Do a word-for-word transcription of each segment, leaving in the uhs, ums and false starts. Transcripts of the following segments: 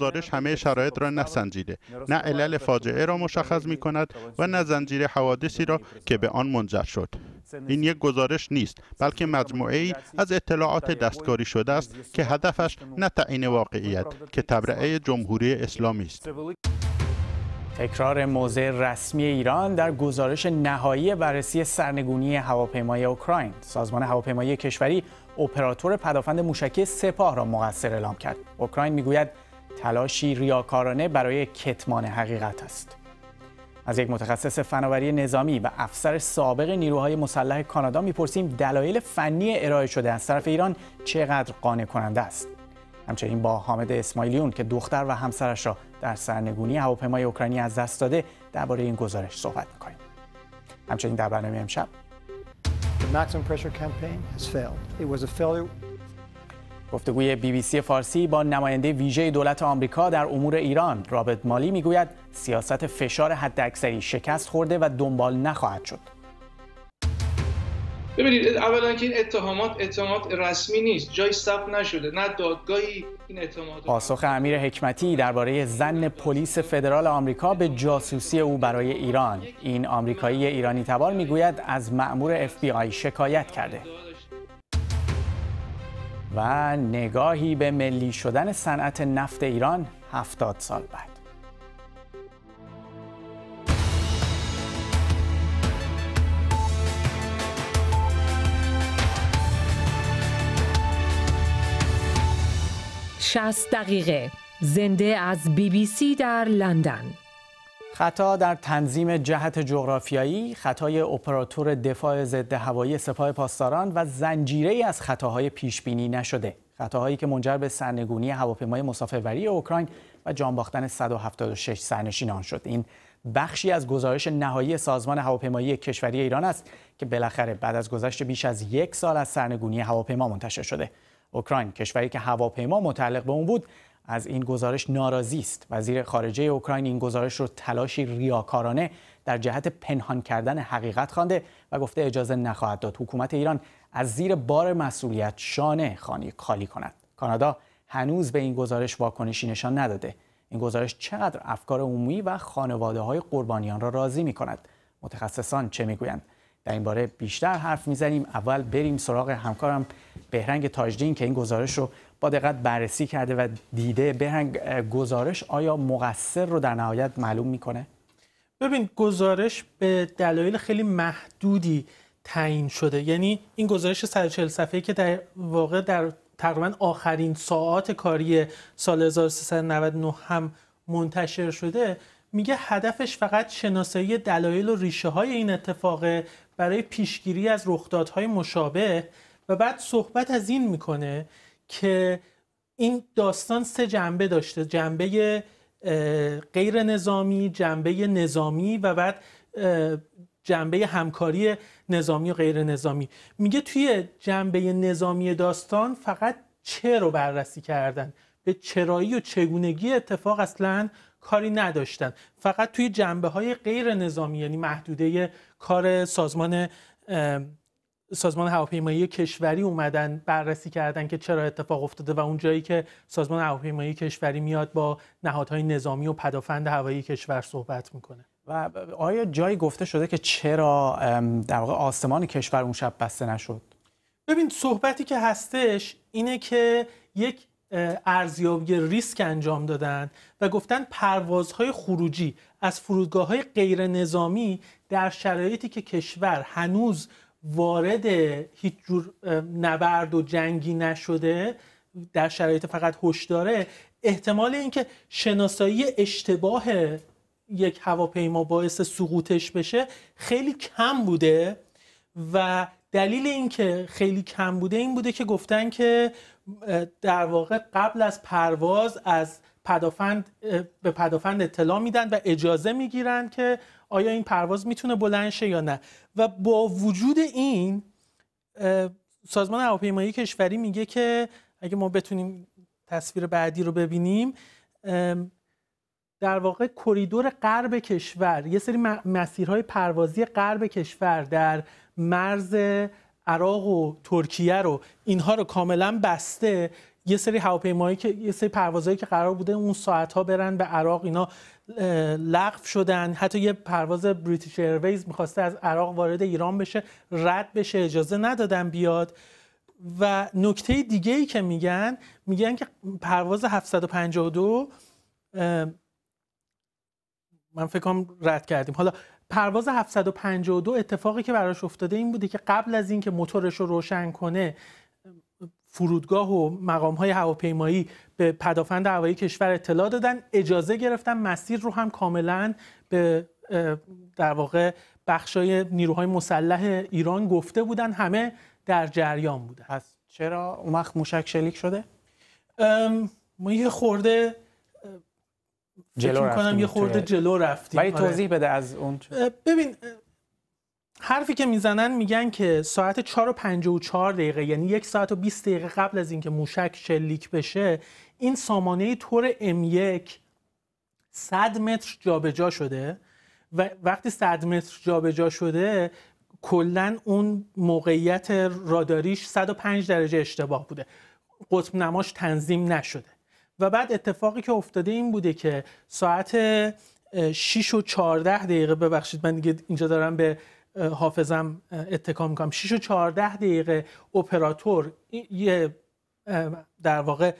گزارش همه شرایط را نسنجیده، نه علل فاجعه را مشخص می کند و نه زنجیره حوادثی را که به آن منجر شد. این یک گزارش نیست، بلکه مجموعه ای از اطلاعات دستکاری شده است که هدفش نه تعیین واقعیت که تبرئه جمهوری اسلامی است. تکرار موضع رسمی ایران در گزارش نهایی بررسی سرنگونی هواپیمای اوکراین. سازمان هواپیمایی کشوری اپراتور پدافند موشکی سپاه را مقصر اعلام کرد. اوکراین میگوید تلاشی ریاکارانه برای کتمان حقیقت است. از یک متخصص فناوری نظامی و افسر سابق نیروهای مسلح کانادا میپرسیم دلایل فنی ارائه شده از طرف ایران چقدر قانع کننده است. همچنین با حامد اسماعیلیون که دختر و همسرش را در سرنگونی هواپیمای اوکراینی از دست داده درباره این گزارش صحبت می‌کنیم. همچنین در برنامه امشب گفتگوی بی بی سی فارسی با نماینده ویژه دولت آمریکا در امور ایران. رابرت مالی میگوید سیاست فشار حداکثری شکست خورده و دنبال نخواهد شد. ببینید، اولا که این اتهامات اتهامات رسمی نیست، جای ثبت نشده، نه دادگاهی این اتهامات. پاسخ امیر حکمتی درباره زن پلیس فدرال آمریکا به جاسوسی او برای ایران. این آمریکایی ایرانی تبار میگوید از مأمور اف بی آی شکایت کرده. و نگاهی به ملی شدن صنعت نفت ایران هفتاد سال بعد. شصت دقیقه زنده از بی بی سی در لندن. خطا در تنظیم جهت جغرافیایی، خطای اپراتور دفاع ضد هوایی سپاه پاسداران و زنجیره‌ای از خطاهای پیشبینی نشده. خطاهایی که منجر به سرنگونی هواپیمای مسافربری اوکراین و جان باختن صد و هفتاد و شش سرنشین آن شد. این بخشی از گزارش نهایی سازمان هواپیمایی کشوری ایران است که بالاخره بعد از گذشت بیش از یک سال از سرنگونی هواپیما منتشر شده. اوکراین، کشوری که هواپیما متعلق به اون بود، از این گزارش ناراضی است. وزیر خارجه اوکراین این گزارش رو تلاشی ریاکارانه در جهت پنهان کردن حقیقت خوانده و گفته اجازه نخواهد داد حکومت ایران از زیر بار مسئولیت شانه خالی کند. کانادا هنوز به این گزارش واکنشی نشان نداده. این گزارش چقدر افکار عمومی و خانواده های قربانیان را راضی می کند؟ متخصصان چه می گویند؟ در این باره بیشتر حرف میزنیم. اول بریم سراغ همکارم بهرنگ تاجدین که این گزارش رو با دقت بررسی کرده و دیده. بهرنگ، گزارش آیا مقصر رو در نهایت معلوم میکنه؟ ببین، گزارش به دلایل خیلی محدودی تعیین شده. یعنی این گزارش صد و چهل صفحه‌ای که در واقع در تقریبا آخرین ساعات کاری سال هزار و سیصد و نود و نه هم منتشر شده، میگه هدفش فقط شناسایی دلایل و ریشه های این اتفاق برای پیشگیری از رخدادهای مشابه و بعد صحبت از این میکنه که این داستان سه جنبه داشته: جنبه غیر نظامی، جنبه نظامی و بعد جنبه همکاری نظامی و غیر نظامی. میگه توی جنبه نظامی داستان فقط چه رو بررسی کردن، به چرایی و چگونگی اتفاق اصلاً کاری نداشتن. فقط توی جنبه های غیر نظامی، یعنی محدوده کار سازمان سازمان هواپیمایی کشوری، اومدن بررسی کردن که چرا اتفاق افتاده و اون جایی که سازمان هواپیمایی کشوری میاد با نهادهای نظامی و پدافند هوایی کشور صحبت میکنه. و آیا جایی گفته شده که چرا در واقع آسمان کشور اون شب بسته نشد؟ ببین، صحبتی که هستش اینه که یک ارزیابی ریسک انجام دادن و گفتن پروازهای خروجی از فرودگاه‌های غیر نظامی در شرایطی که کشور هنوز وارد هیچ جور نبرد و جنگی نشده، در شرایط فقط هشداره، احتمال اینکه شناسایی اشتباه یک هواپیما باعث سقوطش بشه خیلی کم بوده و دلیل اینکه خیلی کم بوده این بوده که گفتن که در واقع قبل از پرواز از پدافند به پدافند اطلاع میدن و اجازه میگیرن که آیا این پرواز میتونه بلند شه یا نه. و با وجود این سازمان هواپیمایی کشوری میگه که اگه ما بتونیم تصویر بعدی رو ببینیم، در واقع کریدور غرب کشور، یه سری مسیرهای پروازی غرب کشور در مرز عراق و ترکیه رو، اینها رو کاملا بسته. یه سری هواپیمایی که یه سری پروازایی که قرار بوده اون ساعت‌ها برن به عراق اینا لغو شدن. حتی یه پرواز بریتیش ایرویز می‌خواسته از عراق وارد ایران بشه، رد بشه، اجازه ندادن بیاد. و نکته دیگه‌ای که میگن میگن که پرواز هفتصد و پنجاه و دو من فکر کنم رد کردیم. حالا پرواز هفتصد و پنجاه و دو اتفاقی که براش افتاده این بوده که قبل از اینکه موتورش رو روشن کنه فرودگاه و مقام‌های هواپیمایی به پدافند هوایی کشور اطلاع دادن، اجازه گرفتن، مسیر رو هم کاملا به در واقع بخشای نیروهای مسلح ایران گفته بودن، همه در جریان بودن. پس چرا اون وقت موشک شلیک شده؟ ما یه خورده جلو رفتیم، یه خورده جلو رفتیم. ولی توضیح بده از اون چه. ببین حرفی که میزنن میگن که ساعت چهار و پنجاه و چهار دقیقه، یعنی یک ساعت و بیست دقیقه قبل از اینکه موشک شلیک بشه، این سامانه تور ام یک صد متر جابجا شده و وقتی صد متر جابجا شده کلا اون موقعیت راداریش صد و پنج درجه اشتباه بوده، قطب نماش تنظیم نشده. و بعد اتفاقی که افتاده این بوده که ساعت شش و چهارده دقیقه، ببخشید من دیگه اینجا دارم به حافظم اتکا میکنم، شش و چهارده دقیقه اپراتور یه در واقع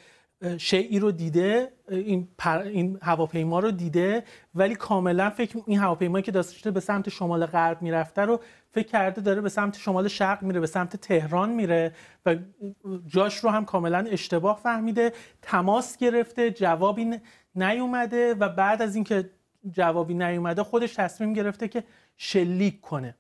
شیعی رو دیده، این, این هواپیما رو دیده، ولی کاملا فکر این هواپیمایی که داشته به سمت شمال غرب میرفته رو فکر کرده داره به سمت شمال شرق میره، به سمت تهران میره و جاش رو هم کاملا اشتباه فهمیده، تماس گرفته، جوابی نیومده و بعد از اینکه جوابی نیومده خودش تصمیم گرفته که شلیک کنه.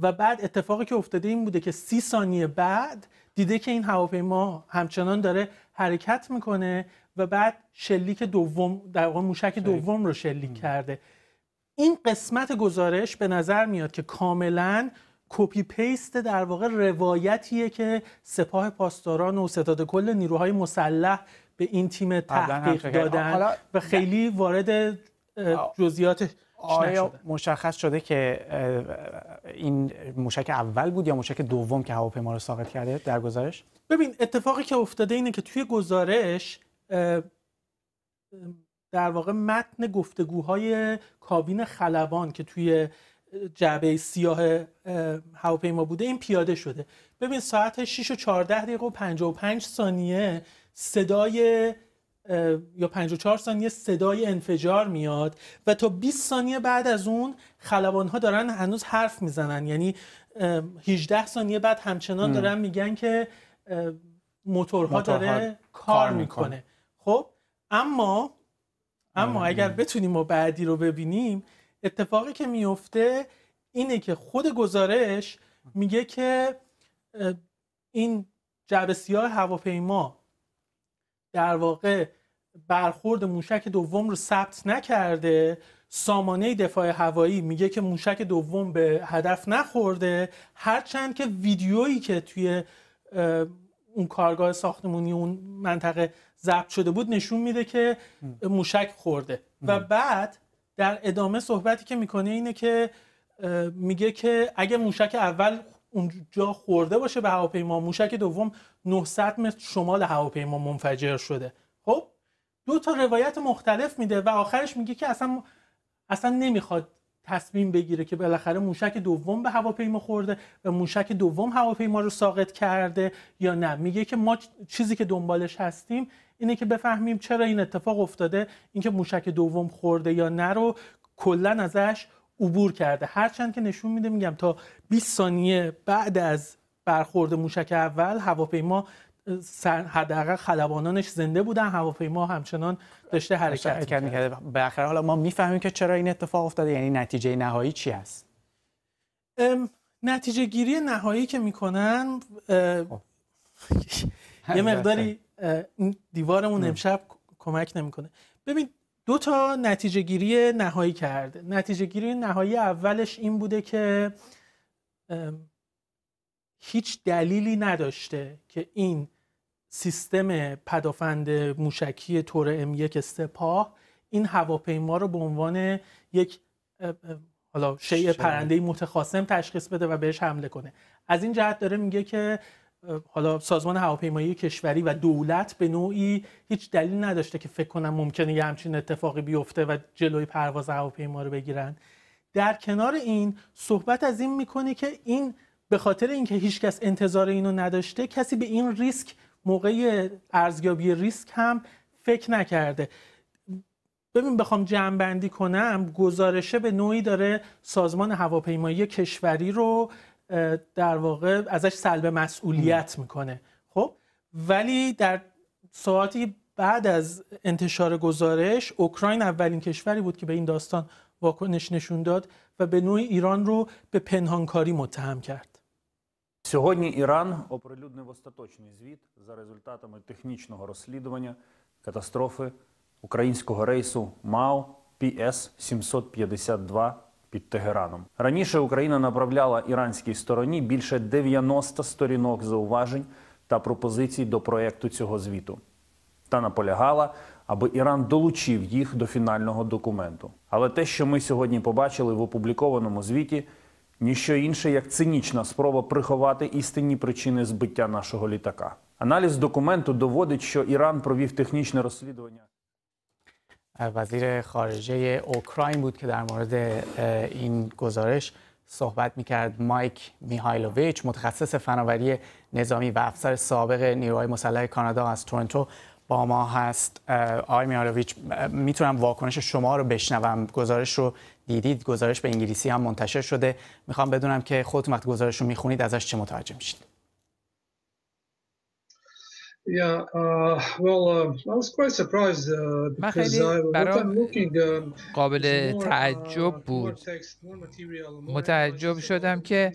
و بعد اتفاقی که افتاده این بوده که سی ثانیه بعد دیده که این هواپیما همچنان داره حرکت میکنه و بعد شلیک دوم، در واقع موشک دوم رو شلیک کرده. این قسمت گزارش به نظر میاد که کاملا کپی پیست در واقع روایتیه که سپاه پاسداران و ستاد کل نیروهای مسلح به این تیم تحقیق دادن و خیلی وارد جزئیاتش آیا مشخص شده که این موشک اول بود یا موشک دوم که هواپیما رو ساقط کرده در گزارش؟ ببین اتفاقی که افتاده اینه که توی گزارش در واقع متن گفتگوهای کابین خلبان که توی جعبه سیاه هواپیما بوده این پیاده شده. ببین ساعت شش و چهارده دقیقه و پنجاه و پنج ثانیه صدای یا پنجاه و چهار ثانیه صدای انفجار میاد و تا بیست ثانیه بعد از اون خلبان‌ها دارن هنوز حرف میزنن، یعنی هجده ثانیه بعد همچنان دارن میگن که موتورها داره کار میکنه. خب اما اما اگر بتونیم ما بعدی رو ببینیم اتفاقی که میفته اینه که خود گزارش میگه که این جعبه سیاه هواپیما در واقع برخورد موشک دوم رو ثبت نکرده، سامانه دفاع هوایی میگه که موشک دوم به هدف نخورده، هرچند که ویدیویی که توی اون کارگاه ساختمونی اون منطقه ضبط شده بود نشون میده که موشک خورده. و بعد در ادامه صحبتی که میکنه اینه که میگه که اگه موشک اول اونجا خورده باشه به هواپیما، موشک دوم نهصد متر شمال هواپیما منفجر شده. خب دو تا روایت مختلف میده و آخرش میگه که اصلا اصلا نمیخواد تصمیم بگیره که بالاخره موشک دوم به هواپیما خورده و موشک دوم هواپیما رو ساقط کرده یا نه. میگه که ما چیزی که دنبالش هستیم اینه که بفهمیم چرا این اتفاق افتاده، اینکه موشک دوم خورده یا نه رو کلا ازش عبور کرده، هرچند که نشون میده میگم تا بیست ثانیه بعد از برخورد موشک اول هواپیما حداقل خلبانانش زنده بودن، هواپیما همچنان داشته حرکت میکرده. بالاخره حالا ما میفهمیم که چرا این اتفاق افتاده، یعنی نتیجه نهایی چی هست؟ نتیجه گیری نهایی که میکنن یه مقداری دیوارمون امشب کمک نمیکنه. ببین دو تا نتیجه گیری نهایی کرده. نتیجه گیری نهایی اولش این بوده که هیچ دلیلی نداشته که این سیستم پدافند موشکی تور ام یک سپاه این هواپیما رو به عنوان یک حالا شیء پرنده متخاصم تشخیص بده و بهش حمله کنه. از این جهت داره میگه که حالا سازمان هواپیمایی کشوری و دولت به نوعی هیچ دلیل نداشته که فکر کنم ممکنه یه همچین اتفاقی بیفته و جلوی پرواز هواپیما رو بگیرن. در کنار این صحبت از این میکنه که این به خاطر اینکه هیچکس انتظار اینو نداشته، کسی به این ریسک موقع ارزیابی ریسک هم فکر نکرده. ببین بخوام جمع‌بندی کنم، گزارشه به نوعی داره سازمان هواپیمایی کشوری رو در واقع ازش سلب مسئولیت میکنه. خب ولی در ساعتی بعد از انتشار گزارش، اوکراین اولین کشوری بود که به این داستان واکنش نشون داد و به نوعی ایران رو به پنهانکاری متهم کرد. Сьогодні Іран оприлюднив остаточний звіт за результатами технічного розслідування катастрофи українського рейсу МАУ пі ес сімсот п'ятдесят два під Тегераном. Раніше Україна направляла іранській стороні більше дев'яноста сторінок зауважень та пропозицій до проєкту цього звіту. Та наполягала, аби Іран долучив їх до фінального документу. Але те, що ми сьогодні побачили в опублікованому звіті, ніщо інше, як цинічна спроба приховати істинні причини збиття нашого літака. Аналіз документу доводить, що Іран провів технічне розслідування. وزیر خارجه اوکراین بود که در مورد این گزارش صحبت میکرد. مایک میهایلوویچ، متخصص فناوری نظامی و افسر سابق نیروهای مسلح کانادا از تورنتو با ما هست. آقای میهایلوویچ، میتونم واکنش شما رو بشنوم؟ گزارش رو دیدید، گزارش به انگلیسی هم منتشر شده. میخوام بدونم که خودتون وقتی گزارش رو میخونید ازش چه متوجه میشید؟ من خیلی برام قابل تعجب بود. متعجب شدم که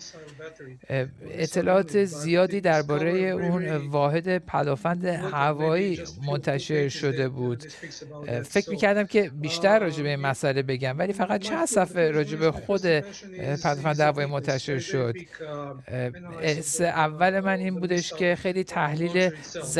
اطلاعات زیادی درباره اون واحد پدافند هوایی منتشر شده بود. فکر می‌کردم که بیشتر راجع به این مسئله بگم، ولی فقط چند صفحه راجع به خود پدافند هوایی منتشر شد. اول من این بودش که خیلی تحلیل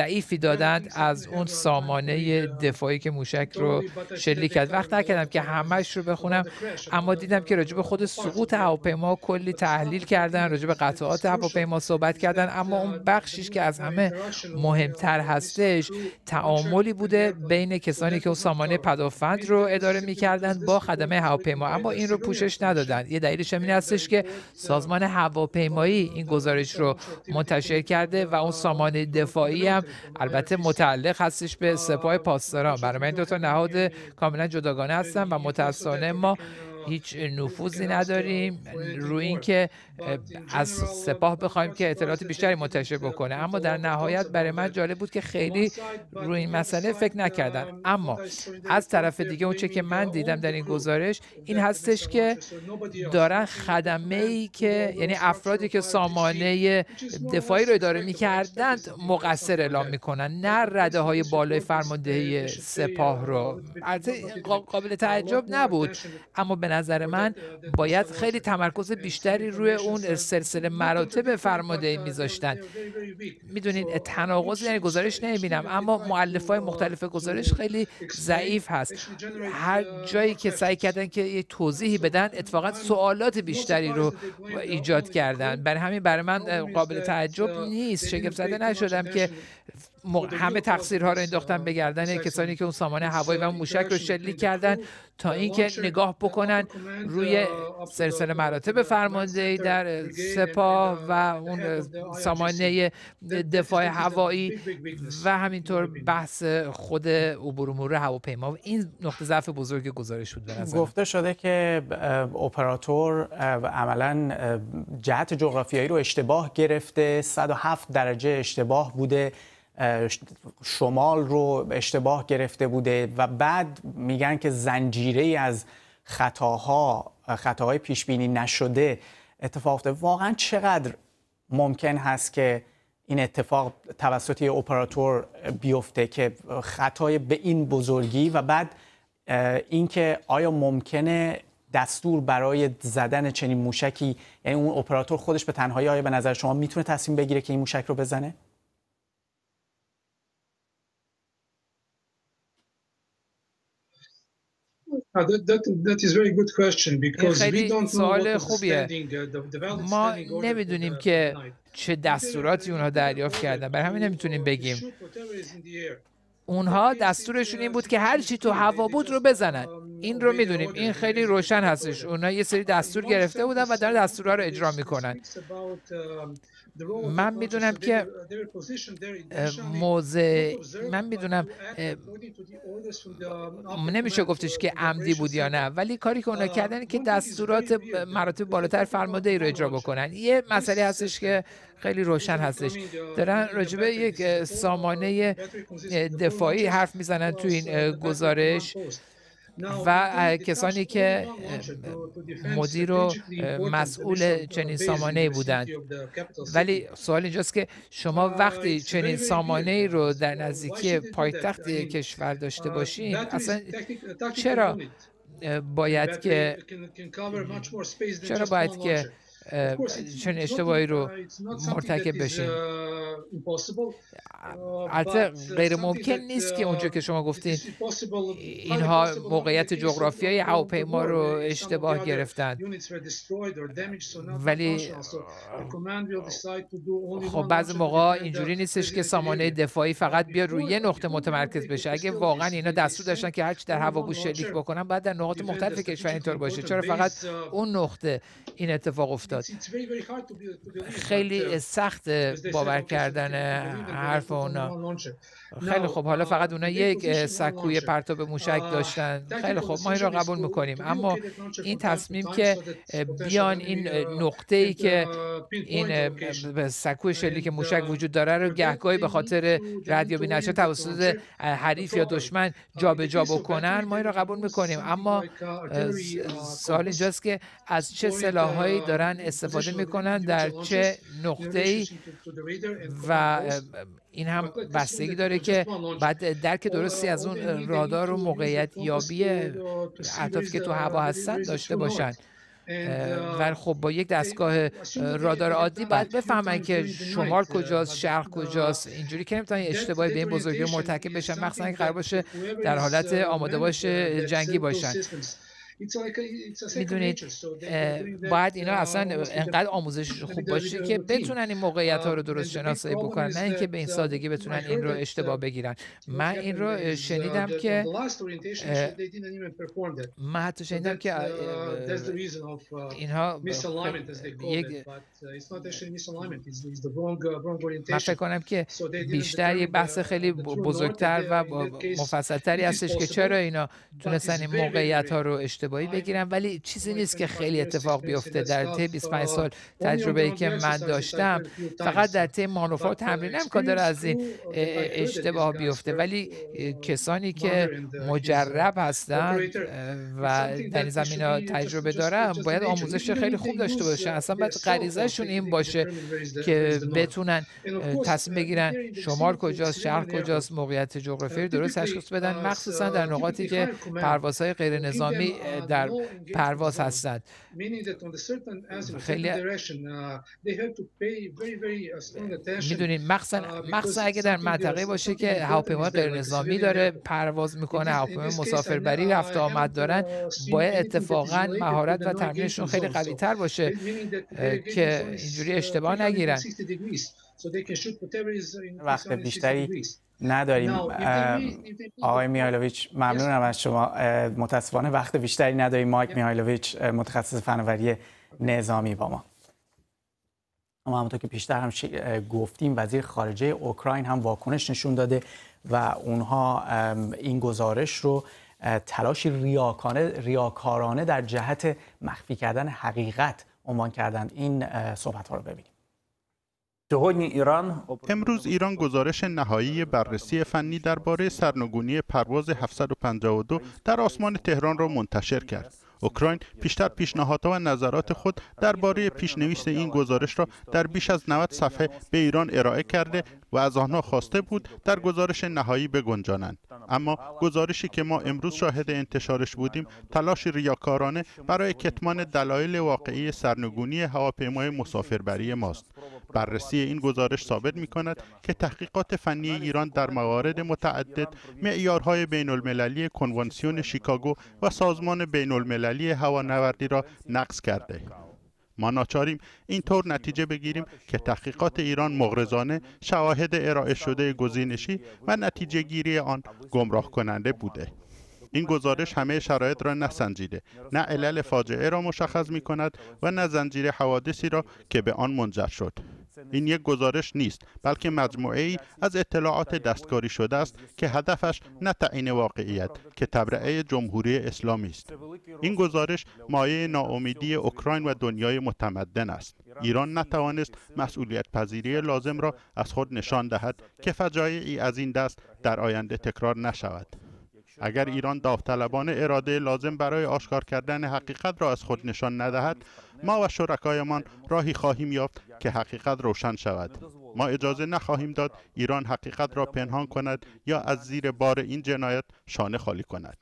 ضعیفی دادند از اون سامانه دفاعی که موشک رو شلیک کرد. وقت نکردم که همش رو بخونم، اما دیدم که راجع به خود سقوط هواپیما کلی تحلیل کردن، راجع به قطعات هواپیما صحبت کردن، اما اون بخشیش که از همه مهمتر هستش تعاملی بوده بین کسانی که اون سامانه پدافند رو اداره می‌کردن با خدمه هواپیما، اما این رو پوشش ندادن. یه دلیلش این هستش که سازمان هواپیمایی این گزارش رو منتشر کرده و اون سامانه دفاعی هم البته متعلق هستش به سپاه پاسداران. برای این دو تا نهاد کاملا جداگانه هستن و متأسفانه ما هیچ نفوذی نداریم روی اینکه از سپاه بخوایم که اطلاعات بیشتری منتشر بکنه. اما در نهایت برای من جالب بود که خیلی روی این مسئله فکر نکردن. اما از طرف دیگه اون چه که من دیدم در این گزارش این هستش که دارن خدمه‌ای که یعنی افرادی که سامانه دفاعی رو اداره می‌کردند مقصر اعلام می‌کنن، نه رده‌های بالای فرماندهی سپاه رو. قابل تعجب نبود، اما به نظر من باید خیلی تمرکز بیشتری روی اون سلسله مراتب فرماندهی میذاشتن. میدونید تناقضی در گزارش نمیبینم، اما مؤلفه‌های مختلف گزارش خیلی ضعیف هست. هر جایی که سعی کردن که یه توضیحی بدن اتفاقا سوالات بیشتری رو ایجاد کردن. برای همین برای من قابل تعجب نیست. شگفت‌زده نشدم که همه تقصیرها رو انداختن به گردن کسانی که اون سامانه هوایی و موشک رو شلیک کردن تا اینکه نگاه بکنن روی سلسله مراتب فرماندهی در سپاه و اون سامانه دفاع هوایی و همینطور بحث خود عبور و مرور هواپیما. این نقطه ضعف بزرگ گزارش بود به نظر. گفته شده که اپراتور عملا جهت جغرافیایی رو اشتباه گرفته، صد و هفت درجه اشتباه بوده، شمال رو اشتباه گرفته بوده و بعد میگن که زنجیره‌ای از خطاها خطاهای پیش بینی نشده اتفاق افتاده. واقعا چقدر ممکن هست که این اتفاق توسط اپراتور بیفته که خطای به این بزرگی و بعد اینکه آیا ممکنه دستور برای زدن چنین موشکی، یعنی اون اپراتور خودش به تنهایی آیا به نظر شما میتونه تصمیم بگیره که این موشک رو بزنه؟ Ah, that, that, that is very good question because we don't know standing, the, the valid ما نمیدونیم که چه دستوراتی اونها دریافت کردن، برای همین نمیتونیم بگیم. اونها دستورشون این بود که هر چی تو هوا بود رو بزنن. این رو میدونیم، این خیلی روشن هستش. اونها یه سری دستور گرفته بودن و دارن دستورها رو اجرا میکنن. من میدونم که موضع من میدونم نمیشه گفتش که عمدی بود یا نه، ولی کاری که اونا کردن که دستورات مراتب بالاتر فرمانده ای رو اجرا بکنن. یه مسئله هستش که خیلی روشن هستش. دارن راجبه یک سامانه دفاعی حرف میزنن تو این گزارش و کسانی که مدیر و مسئول چنین سامانه‌ای بودند. ولی سوال اینجاست که شما وقتی چنین سامانه‌ای رو در نزدیکی پایتخت کشور داشته باشین، اصلا چرا باید که چرا باید که چنین اشتباهی رو مرتکب بشین؟ البته غیر ممکن نیست که اونجا که شما گفتین اینها موقعیت جغرافیایی هواپیما رو اشتباه گرفتن، ولی خب بعضی موقع اینجوری نیستش که سامانه دفاعی فقط بیا روی یه نقطه متمرکز بشه. اگه واقعا اینا دستور داشتن که هرچی در هوا بود شلیک بکنن، بعد در نقاط مختلف کشور اینطور باشه. چرا فقط اون نقطه این اتفاق افتاد؟ خیلی سخت باور کردن حرف اونا. خیلی خب، حالا فقط اونا یک سکوی پرتاب موشک داشتن. خیلی خب، ما این را قبول میکنیم، اما این تصمیم که بیان این نقطه‌ای که این سکوی شلیک موشک وجود داره رو گهگاهی به خاطر ردیابی نشه توسط حریف یا دشمن جابجا بکنن، ما این را قبول میکنیم، اما سوال اینجاست که از چه سلاح‌هایی دارن استفاده میکنن، در چه نقطه‌ای، و این هم بستگی داره که بعد درک درستی از اون رادار و موقعیت یابی اهدافی که تو هوا هستن داشته باشن. و خب با یک دستگاه رادار عادی باید بفهمن که شمال کجاست، شرق کجاست. اینجوری که نمیتونن اشتباهی به این بزرگی مرتکب بشن، مخصوصا که قرار باشه در حالت آماده باش جنگی باشن. میدونید باید اینا اصلا انقدر آموزش خوب باشه که بتونن این موقعیت ها رو درست شناسایی بکنن، نه اینکه به این سادگی بتونن این رو اشتباه بگیرن. من این رو شنیدم که من حتی شنیدم که اینها من فکر کنم که بیشتر یک بحث خیلی بزرگتر و مفصلتری هستش که چرا اینا تونستن این موقعیت ها رو اشتباهی بگیرم، ولی چیزی نیست که خیلی اتفاق بیفته. در طی بیست و پنج سال تجربه‌ای که من داشتم، فقط در طی مانورها تمرین نمی‌کنم داره از این اشتباه بیفته، ولی کسانی که مجرب هستن و در این زمینه‌ها تجربه دارن باید آموزش خیلی خوب داشته باشن. اصلا باید غریزه‌شون این باشه که بتونن تصمیم بگیرن شمال کجاست، شرق کجاست، موقعیت جغرافیایی درست تشخیص بدن، مخصوصا در نقاطی که پروازهای غیر نظامی در پرواز هستند. خیلی میدونین مخصوصا مخصوصا اگه در منطقه باشه که هواپیمای غیر نظامی داره پرواز میکنه، هواپیمای مسافربری رفت آمد دارن، باید اتفاقا مهارت و تمرینشون خیلی قوی تر باشه که اینجوری اشتباه نگیرن. وقت بیشتری نداریم. آقای میهایلوویچ، ممنونم از شما. متاسفانه وقت بیشتری نداریم. مایک میهایلوویچ، متخصص فناوری نظامی با ما. اما همونطور که بیشتر هم گفتیم، وزیر خارجه اوکراین هم واکنش نشون داده و اونها این گزارش رو تلاش ریاکانه ریاکارانه در جهت مخفی کردن حقیقت عنوان کردند. این صحبت ها رو ببینیم. امروز ایران گزارش نهایی بررسی فنی درباره سرنگونی پرواز هفتصد و پنجاه و دو در آسمان تهران را منتشر کرد. اوکراین پیشتر پیشنهادها و نظرات خود درباره پیشنویس این گزارش را در بیش از نود صفحه به ایران ارائه کرده و از آنها خواسته بود در گزارش نهایی بگنجانند. اما گزارشی که ما امروز شاهد انتشارش بودیم، تلاش ریاکارانه برای کتمان دلایل واقعی سرنگونی هواپیمای مسافربری ماست. بررسی این گزارش ثابت می‌کند که تحقیقات فنی ایران در موارد متعدد معیارهای بین‌المللی کنوانسیون شیکاگو و سازمان بین‌المللی هوانوردی را نقض کرده. ما ناچاریم اینطور نتیجه بگیریم که تحقیقات ایران مغرضانه، شواهد ارائه شده گزینشی و نتیجه گیری آن گمراه کننده بوده. این گزارش همه شرایط را نسنجیده، نه علل فاجعه را مشخص می کند و نه زنجیره حوادثی را که به آن منجر شد. این یک گزارش نیست، بلکه مجموعه‌ای از اطلاعات دستکاری شده است که هدفش نه تعیین واقعیت که تبرئه جمهوری اسلامی است. این گزارش مایه ناامیدی اوکراین و دنیای متمدن است. ایران نتوانست مسئولیت پذیری لازم را از خود نشان دهد که فجایعی از این دست در آینده تکرار نشود. اگر ایران داوطلبانه اراده لازم برای آشکار کردن حقیقت را از خود نشان ندهد، ما و شرکایمان راهی خواهیم یافت که حقیقت روشن شود. ما اجازه نخواهیم داد ایران حقیقت را پنهان کند یا از زیر بار این جنایت شانه خالی کند.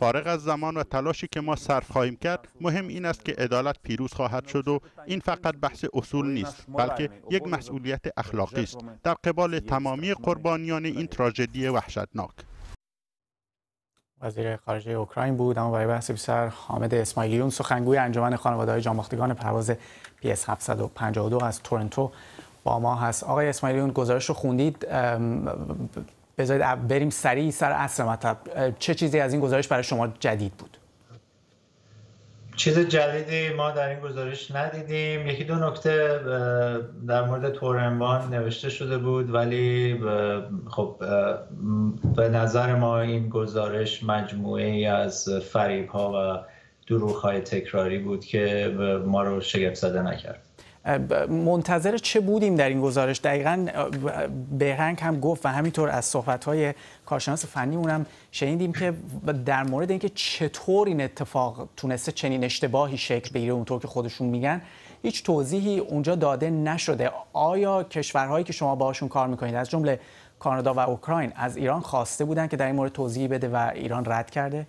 فارغ از زمان و تلاشی که ما صرف خواهیم کرد، مهم این است که عدالت پیروز خواهد شد و این فقط بحث اصول نیست، بلکه یک مسئولیت اخلاقی است در قبال تمامی قربانیان این تراژدی وحشتناک. وزیر خارجه اوکراین بود. اما برای بحث بیشتر حامد اسماعیلیون، سخنگوی انجمن خانواده‌های جانباختگان پرواز پی اس هفتصد و پنجاه و دو از تورنتو با ما هست. آقای اسماعیلیون، گزارش رو خوندید، بذارید بریم سریع سر اصل مطلب. چه چیزی از این گزارش برای شما جدید بود؟ چیز جدیدی ما در این گزارش ندیدیم. یکی دو نکته در مورد تورنوان نوشته شده بود، ولی خب به نظر ما این گزارش مجموعه ای از فریب ها و دروغ های تکراری بود که ما رو شگفت زده نکرد. منتظر چه بودیم در این گزارش؟ دقیقاً بهرنگ هم گفت و همینطور از صحبت‌های کارشناس فنی اونم شنیدیم که در مورد اینکه چطور این اتفاق تونسته چنین اشتباهی شکل بگیره اونطور که خودشون میگن هیچ توضیحی اونجا داده نشده. آیا کشورهایی که شما باهاشون کار میکنید از جمله کانادا و اوکراین از ایران خواسته بودن که در این مورد توضیحی بده و ایران رد کرده؟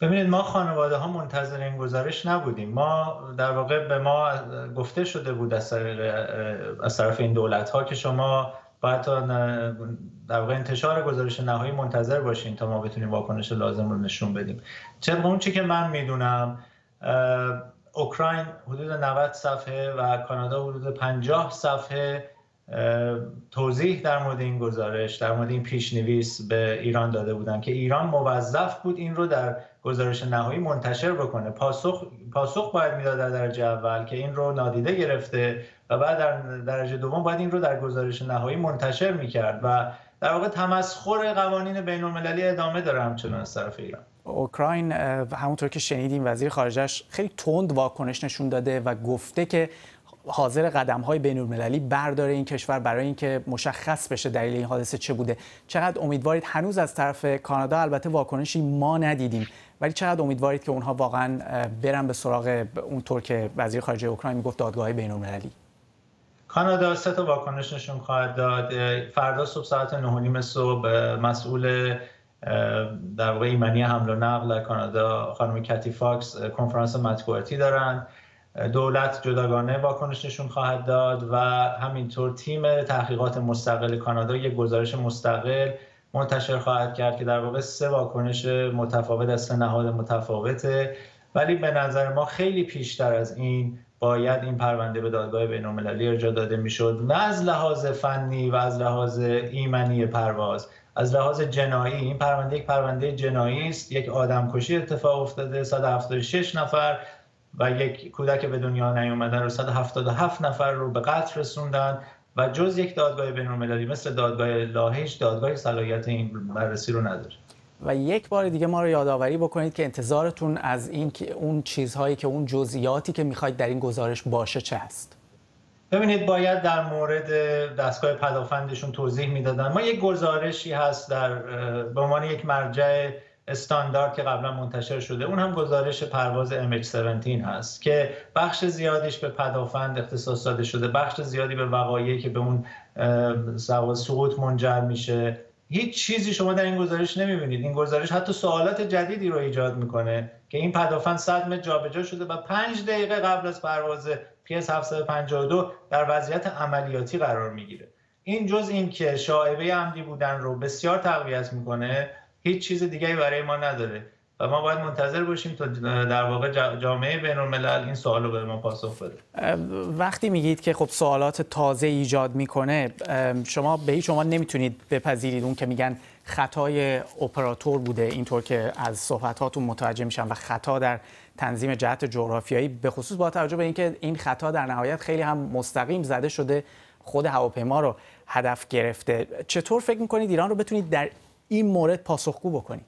ببینید، ما خانواده ها منتظر این گزارش نبودیم. ما در واقع به ما گفته شده بود از طرف این دولت ها که شما باید تا در واقع انتشار گزارش نهایی منتظر باشین تا ما بتونیم واکنش لازم رو نشون بدیم. طبق اون چی که من میدونم اوکراین حدود نود صفحه و کانادا حدود پنجاه صفحه توضیح در مورد این گزارش، در مورد این پیشنویس به ایران داده بودن که ایران موظف بود این رو در گزارش نهایی منتشر بکنه. پاسخ پاسخ باید میداد در درجه اول که این رو نادیده گرفته و بعد در درجه دوم باید این رو در گزارش نهایی منتشر میکرد و در واقع تمسخر قوانین بین‌المللی ادامه داره همچنان از طرف ایران. اوکراین همونطور که شنیدیم وزیر خارجهش خیلی تند واکنش نشون داده و گفته که حاضر قدم‌های بین‌المللی برداره این کشور برای اینکه مشخص بشه دلیل این حادثه چه بوده. چقدر امیدوارید هنوز از طرف کانادا، البته واکنشی ما ندیدیم، ولی چقدر امیدوارید که اونها واقعا برن به سراغ اونطور که وزیر خارجه اوکراین میگفت دادگاه‌های بین‌المللی؟ کانادا سه تا واکنش نشون خواهد داد. فردا صبح ساعت نه و نیم صبح مسئول در واقع ایمنی حمل و نقل در کانادا خانم کتی فاکس کنفرانس مطبوعاتی دارن. دولت جداگانه واکنششون خواهد داد و همینطور تیم تحقیقات مستقل کانادا یک گزارش مستقل منتشر خواهد کرد که در واقع سه واکنش متفاوت از سه نهاد متفاوته. ولی به نظر ما خیلی پیشتر از این باید این پرونده به دادگاه بین‌المللی ارجاع داده میشد، نه از لحاظ فنی و از لحاظ ایمنی پرواز، از لحاظ جنایی. این پرونده یک پرونده جنایی است. یک آدمکشی اتفاق افتاده، صد و هفتاد و شش نفر و یک کودک به دنیا نیامدن رو صد و هفتاد و هفت نفر رو به قتل رسوندن و جز یک دادگاه بین‌المللی مثل دادگاه لاهیج دادگاه صلاحیت این بررسی رو نداره. و یک بار دیگه ما رو یادآوری بکنید که انتظارتون از این که اون چیزهایی که اون جزئیاتی که میخواید در این گزارش باشه چه هست؟ ببینید، باید در مورد دستگاه پدافندشون توضیح میدادن. ما یک گزارشی هست در به عنوان یک مرجع استاندارد که قبلا منتشر شده، اون هم گزارش پرواز ام اچ هفده هست که بخش زیادیش به پدافند اختصاص داده شده، بخش زیادی به وقایعی که به اون سقوط منجر میشه، هیچ چیزی شما در این گزارش نمیبینید. این گزارش حتی سوالات جدیدی رو ایجاد میکنه که این پدافند صد متر جابجا شده و پنج دقیقه قبل از پرواز پی اس هفتصد و پنجاه و دو در وضعیت عملیاتی قرار میگیره. این جز این که شایبه عمدی بودن رو بسیار تقویت میکنه، هیچ چیز دیگه‌ای برای ما نداره و ما باید منتظر باشیم تا در واقع جامعه بین‌الملل این سوال رو به ما پاسخ بده. وقتی میگید که خب سوالات تازه ایجاد میکنه، شما به شما نمیتونید بپذیرید اون که میگن خطای اپراتور بوده، اینطور که از صحبتاتون متوجه میشم، و خطا در تنظیم جهت جغرافیایی، به خصوص با توجه به اینکه این خطا در نهایت خیلی هم مستقیم زده شده، خود هواپیما رو هدف گرفته. چطور فکر میکنید ایران رو بتونید در این مورد پاسخگو بکنید؟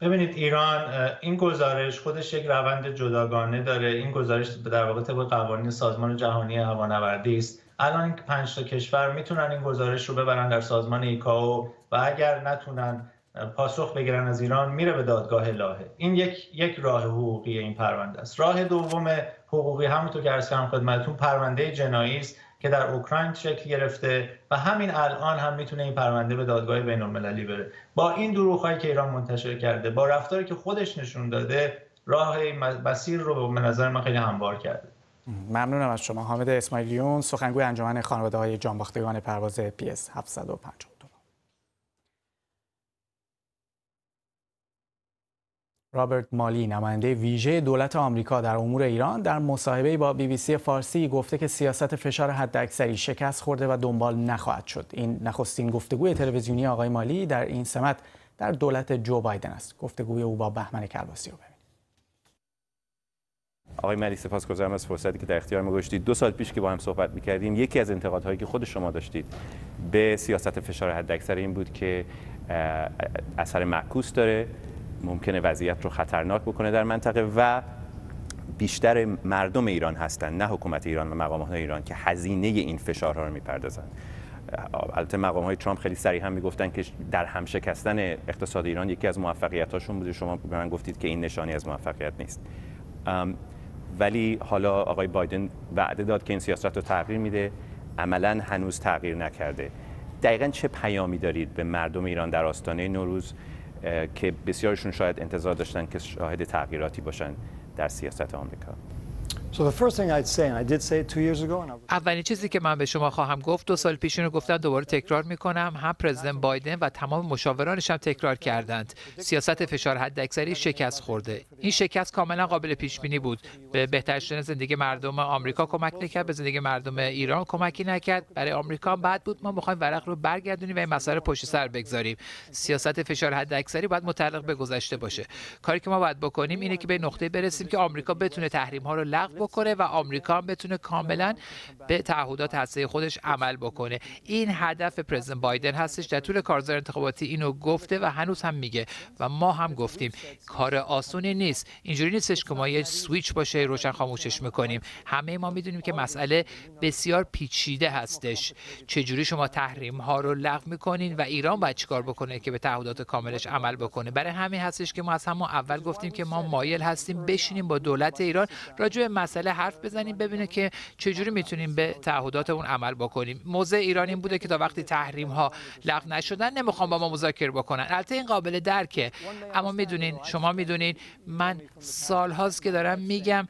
ببینید، ایران این گزارش خودش یک روند جداگانه داره. این گزارش در واقع طبق قوانین سازمان جهانی هوانوردی است. الان این پنج تا کشور میتونن این گزارش رو ببرن در سازمان ایکائو و اگر نتونن پاسخ بگیرن از ایران، میره به دادگاه لاهه. این یک یک راه حقوقی این پرونده است. راه دوم حقوقی، همونطور که عرض کردم خدمتتون، پرونده جنایی است که در اوکراین شکل گرفته و همین الان هم میتونه این پرونده به دادگاه بین‌المللی بره. با این دروغ‌هایی که ایران منتشر کرده، با رفتاری که خودش نشون داده، راه مسیر رو به نظر من خیلی هموار کرده. ممنونم از شما. حامد اسماعیلیون، سخنگوی انجمن خانواده‌های جانباختگان پرواز پی اس هفتصد و پنجاه و دو. رابرت مالی، نماینده ویژه دولت آمریکا در امور ایران، در مصاحبه‌ای با بی بی سی فارسی گفته که سیاست فشار حداکثری شکست خورده و دنبال نخواهد شد. این نخستین گفتگوی تلویزیونی آقای مالی در این سمت در دولت جو بایدن است. گفتگوی او با بهمن کلباسی رو ببینید. آقای مالی، سپاسگزارم از فرصتی که در اختیار ما گذاشتید. دو سال پیش که با هم صحبت می‌کردیم، یکی از انتقادهایی که خود شما داشتید به سیاست فشار حداکثری این بود که اثر معکوس داره، ممکنه وضعیت رو خطرناک بکنه در منطقه و بیشتر مردم ایران هستند، نه حکومت ایران و مقامات ایران، که هزینه این فشارها رو میپردازن. البته مقام های ترامپ خیلی صریح هم میگفتن که در هم شکستن اقتصاد ایران یکی از موفقیتاشون بوده. شما به من گفتید که این نشانی از موفقیت نیست. ولی حالا آقای بایدن وعده داد که این سیاست رو تغییر میده، عملا هنوز تغییر نکرده. دقیقاً چه پیامی دارید به مردم ایران در آستانه نوروز که بسیارشون شاید انتظار داشتن که شاهد تغییراتی باشن در سیاست آمریکا؟ اولین چیزی که من به شما خواهم گفت، دو سال پیش اینو گفتم، دوباره تکرار میکنم، هم پرزیدنت بایدن و تمام مشاورانش هم تکرار کردند، سیاست فشار حداکثری شکست خورده. این شکست کاملا قابل پیش بینی بود. به بهتر شدن زندگی مردم آمریکا کمک نکرد، به زندگی مردم ایران کمکی نکرد، برای آمریکا بد بود. ما میخوایم ورق رو برگردونیم و این مسئله پشت سر بگذاریم. سیاست فشار حداکثری باید متعلق به گذشته باشه. کاری که ما باید بکنیم اینه که به نقطه برسیم که آمریکا بتونه تحریم ها رو لغو بکنه و آمریکا هم بتونه کاملا به تعهدات هسته‌ای خودش عمل بکنه. این هدف پرزیدنت بایدن هستش. در طول کارزار انتخاباتی اینو گفته و هنوز هم میگه و ما هم گفتیم کار آسونی نیست. اینجوری نیستش که ما یه سویچ باشه روشن خاموشش میکنیم. همه ما میدونیم که مسئله بسیار پیچیده هستش. چجوری شما تحریم ها رو لغو میکنین و ایران باید چیکار بکنه که به تعهدات کاملش عمل بکنه؟ برای همین هستش که ما از همون اول گفتیم که ما مایل هستیم بشینیم با دولت ایران راجع مسئله حرف بزنیم، ببینه که چجوری میتونیم به تعهداتمون عمل بکنیم. موضع ایران این بوده که تا وقتی تحریم ها لغو نشدن نمیخوام با ما مذاکره بکنن. البته این قابل درکه، اما میدونین، شما میدونین، من سالهاست که دارم میگم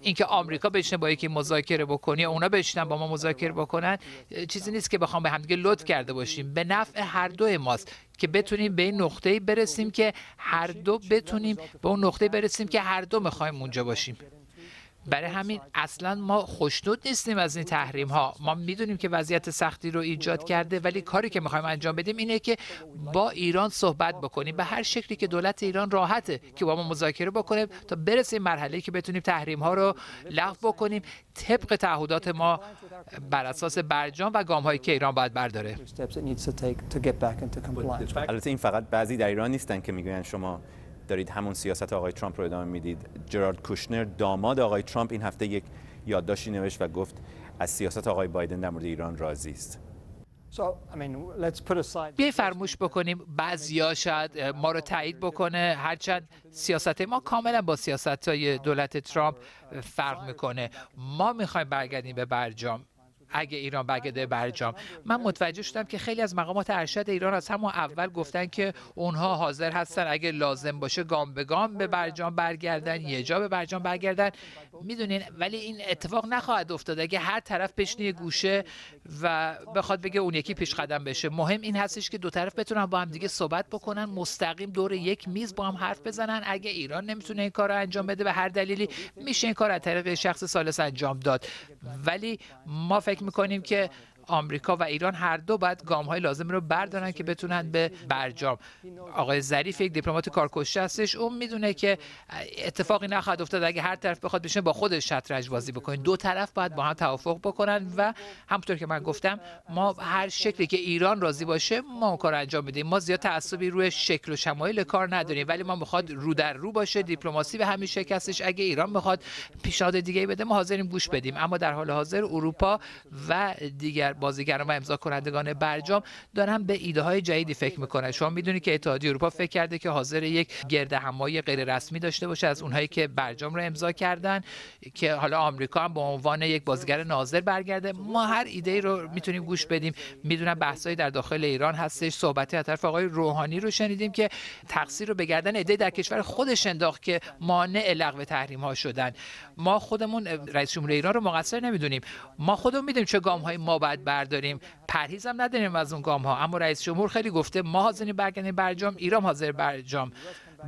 اینکه آمریکا بشینه با یکی مذاکره بکنه، اونا بشینن با ما مذاکره بکنن، چیزی نیست که بخوام به همدیگه لطف کرده باشیم. به نفع هر دوی ماست که بتونیم به این نقطه‌ای برسیم که هر دو بتونیم به اون نقطه‌ای برسیم که هر دو میخوایم اونجا باشیم. برای همین اصلا ما خوشنود نیستیم از این تحریم ها. ما میدونیم که وضعیت سختی رو ایجاد کرده، ولی کاری که میخوایم انجام بدیم اینه که با ایران صحبت بکنیم به هر شکلی که دولت ایران راحته که با ما مذاکره بکنه تا برسیم مرحله که بتونیم تحریم ها رو لغو بکنیم طبق تعهدات ما بر اساس برجام و گام هایی که ایران باید برداره. البته این فقط بعضی در ایران نیستن که میگن شما دارید همون سیاست آقای ترامپ رو ادامه میدید. جرارد کوشنر، داماد آقای ترامپ، این هفته یک یادداشتی نوشت و گفت از سیاست آقای بایدن در مورد ایران راضی است. بیای فراموش بکنیم بعضیا شاید ما رو تایید بکنه، هرچند سیاست ما کاملا با سیاست های دولت ترامپ فرق میکنه. ما میخوایم برگردیم به برجام. اگه ایران بگه برجام. من متوجه شدم که خیلی از مقامات ارشد ایران از همون اول گفتن که اونها حاضر هستن اگه لازم باشه گام به گام به برجام برگردن، یه جا به برجام برگردن، میدونین. ولی این اتفاق نخواهد افتاد اگه هر طرف بشینه گوشه و بخواد بگه اون یکی پیش قدم بشه. مهم این هستش که دو طرف بتونن با هم دیگه صحبت بکنن، مستقیم دور یک میز با هم حرف بزنن. اگه ایران نمیتونه این کارو انجام بده به هر دلیلی، میشه این کار از طریق شخص ثالث انجام داد. ولی ما فکر میکنیم که آمریکا و ایران هر دو باید گام‌های لازم رو بردارن که بتونن به برجام. آقای ظریف یک دیپلمات کارکشته هستش، اون میدونه که اتفاقی نخواهد افتاد اگه هر طرف بخواد بشه با خودش شطرنج بازی بکنه. دو طرف باید با هم توافق بکنن و همونطور که من گفتم ما هر شکلی که ایران راضی باشه ما اون کارو انجام میدیم. ما زیاد تعصبی روی شکل و شمایل کار نداریم، ولی ما میخواد رو در رو باشه. دیپلماسی به همین شکل هستش. اگه ایران بخواد پیشنهاد دیگه‌ای بده ما حاضریم گوش بدیم، اما در حال حاضر اروپا و دیگر بازیگران و امضا کنندگان برجام دارن به ایده های جدیدی فکر میکنن. شما میدونید که اتحادیه اروپا فکر کرده که حاضر یک گرد همایی غیر رسمی داشته باشه از اونهایی که برجام رو امضا کردن، که حالا آمریکا هم به عنوان یک بازیگر ناظر برگرده. ما هر ایده ای رو میتونیم گوش بدیم. میدونم بحثایی در داخل ایران هستش. صحبتی از طرف آقای روحانی رو شنیدیم که تقصیر رو به گردن ایده در کشور خودش انداخت که مانع لغو تحریم ها شدن. ما خودمون رئیس جمهور ایران رو مقصر نمیدونیم. ما خودمون میدونیم چه گام های ما باید برداریم، پرهیز هم نداریم از اون گام ها. اما رئیس جمهور خیلی گفته ما حاضریم برگردیم برجام، ایران حاضر برجام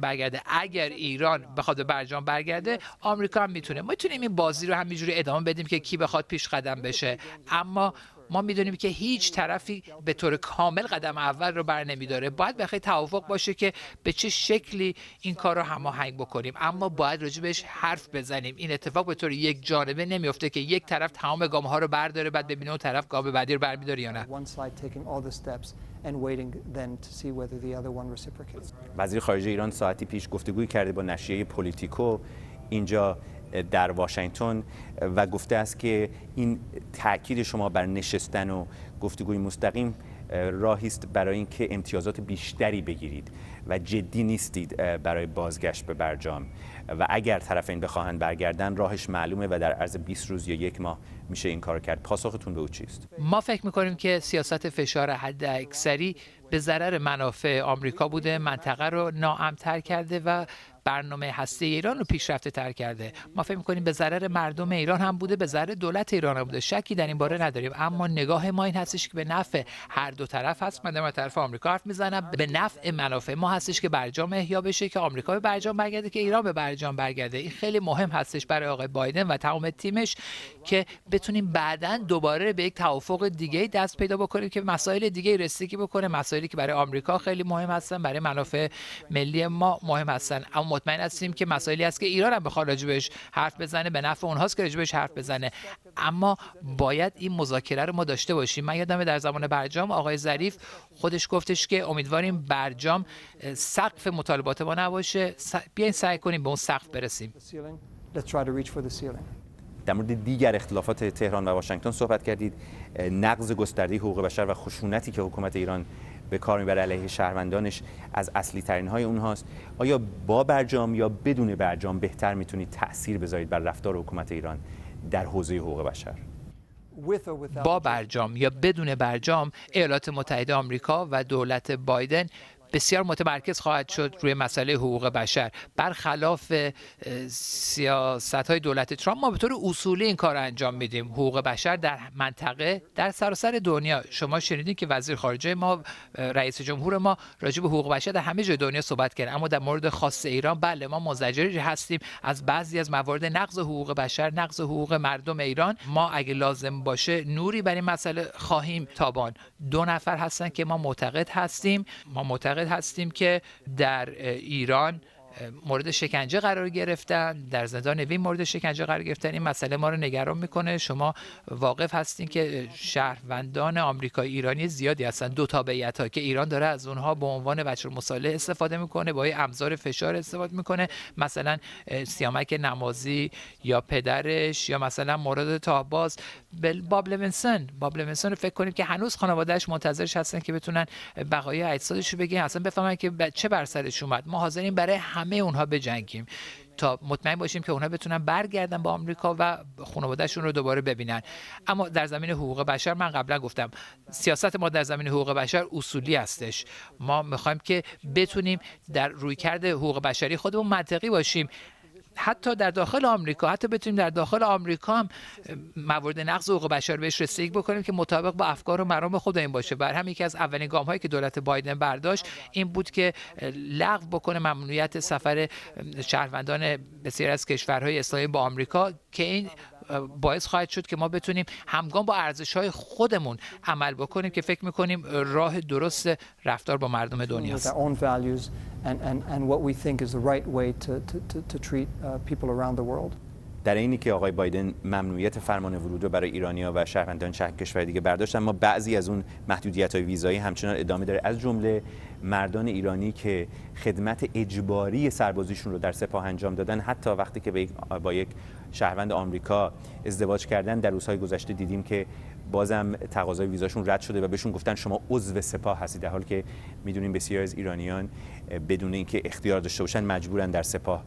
برگرده. اگر ایران بخواد به برجام برگرده، آمریکا هم میتونه. ما میتونیم این بازی رو همینجوری ادامه بدیم که کی بخواد پیش قدم بشه. اما ما میدونیم که هیچ طرفی به طور کامل قدم اول رو بر نمیداره. باید بخیر توافق باشه که به چه شکلی این کار رو هماهنگ بکنیم، اما باید راجع بهش حرف بزنیم. این اتفاق به طور یک جانبه نمیفته که یک طرف تمام گام ها رو برداره بعد ببینه اون طرف گام بعدی رو برمیداره یا نه. وزیر خارجه ایران ساعتی پیش گفتگویی کرده با نشریه پولیتیکو اینجا در واشنگتن و گفته است که این تاکید شما بر نشستن و گفتگوی مستقیم راهی است برای اینکه امتیازات بیشتری بگیرید و جدی نیستید برای بازگشت به برجام، و اگر طرفین بخواهند برگردن راهش معلومه و در عرض بیست روز یا یک ماه میشه این کار کرد. پاسختون به او چیست؟ ما فکر میکنیم که سیاست فشار حداکثری به ضرر منافع آمریکا بوده، منطقه رو ناامن‌تر کرده و برنامه هسته ایران رو پیشرفته تر کرده. ما فکر می‌کنیم به ضرر مردم ایران هم بوده، به ضرر دولت ایران هم بوده. شکی در این باره نداریم، اما نگاه ما این هستش که به نفع هر دو طرف هست. من از طرف آمریکا حرف میزنم. به نفع منافع ما هستش که برجام احیا بشه، که آمریکا به برجام برگرده، که ایران به برجام برگرده. این خیلی مهم هستش برای آقای بایدن و تمام تیمش که بتونیم بعداً دوباره به یک توافق دیگه دست پیدا بکنیم که مسائل دیگه رسیدگی بکنه، مسائلی که برای آمریکا خیلی مهم هستن، برای منافع ملی ما مهم هستن. اما مطمئن هستیم که مسائلی است که ایران هم بخواد راجع بهش حرف بزنه، به نفع اونهاست که راجع بهش حرف بزنه. اما باید این مذاکره رو ما داشته باشیم. من یادمه در زمان برجام آقای ظریف خودش گفتش که امیدواریم برجام سقف مطالبات ما نباشه، بیاین سعی کنیم به اون سقف برسیم. در مورد دیگر اختلافات تهران و واشنگتن صحبت کردید، نقض گسترده حقوق بشر و خشونتی که حکومت ایران به کار میبره علیه شهروندانش از اصلی ترین های اونهاست. آیا با برجام یا بدون برجام بهتر میتونید تأثیر بذارید بر رفتار حکومت ایران در حوزه حقوق بشر؟ با برجام یا بدون برجام ایالات متحده آمریکا و دولت بایدن بسیار متمرکز خواهد شد روی مسئله حقوق بشر. برخلاف سیاست‌های دولت ترامپ ما به طور اصولی این کار انجام میدیم. حقوق بشر در منطقه، در سراسر دنیا. شما شنیدید که وزیر خارجه ما، رئیس جمهور ما راجع به حقوق بشر در همه جای دنیا صحبت کرد، اما در مورد خاص ایران بله ما منزجری هستیم از بعضی از موارد نقض حقوق بشر، نقض حقوق مردم ایران. ما اگه لازم باشه نوری بر این مسئله خواهیم تابان. دو نفر هستن که ما معتقد هستیم، ما معتقد هستیم که در ایران مورد شکنجه قرار گرفتن، در زندان وین مورد شکنجه قرار گرفتن. این مسئله ما رو نگران میکنه. شما واقف هستین که شهروندان آمریکایی ایرانی زیادی هستن، دو تابعیت ها، که ایران داره از اونها به عنوان وجه مصالحه استفاده میکنه، با ابزار فشار استفاده میکنه، مثلا سیامک نمازی یا پدرش، یا مثلا مراد تاهباز، بابلمنسن بابلمنسن رو فکر کنید که هنوز خانواده‌اش منتظرش هستن که بتونن بقایای اجسادش رو بگیرن، اصلا بفهمن که چه بر سرش اومد. ما حاضرین برای همه اونها بجنگیم. تا مطمئن باشیم که اونها بتونن برگردن به آمریکا و خانوادهشون رو دوباره ببینن. اما در زمین حقوق بشر من قبلا گفتم سیاست ما در زمین حقوق بشر اصولی هستش. ما میخوایم که بتونیم در رویکرد حقوق بشری خودمون منطقی باشیم، حتی در داخل آمریکا، حتی بتونیم در داخل آمریکا هم موارد نقض حقوق بشر بهش رسیدگی بکنیم که مطابق با افکار و مرام خودمون باشه. بر هم یکی از اولین گام‌هایی که دولت بایدن برداشت این بود که لغو بکنه ممنوعیت سفر شهروندان بسیاری از کشورهای اسلامی با آمریکا، که این باعث خواهد شد که ما بتونیم همگام با ارزش‌های خودمون عمل بکنیم که فکر می‌کنیم راه درست رفتار با مردم دنیا است. در اینی که آقای بایدن ممنوعیت فرمان ورود رو برای ایرانی‌ها و شهروندان چند کشور دیگه برداشت، اما بعضی از اون محدودیت‌های ویزایی همچنان ادامه داره، از جمله مردان ایرانی که خدمت اجباری سربازیشون رو در سپاه انجام دادن. حتی وقتی که با یک شهروند آمریکا ازدواج کردن در روزهای گذشته دیدیم که بازم تقاضای ویزاشون رد شده و بهشون گفتن شما عضو سپاه هستید، در حالی که می‌دونیم بسیاری از ایرانیان بدون اینکه اختیار داشته باشن مجبورن در سپاه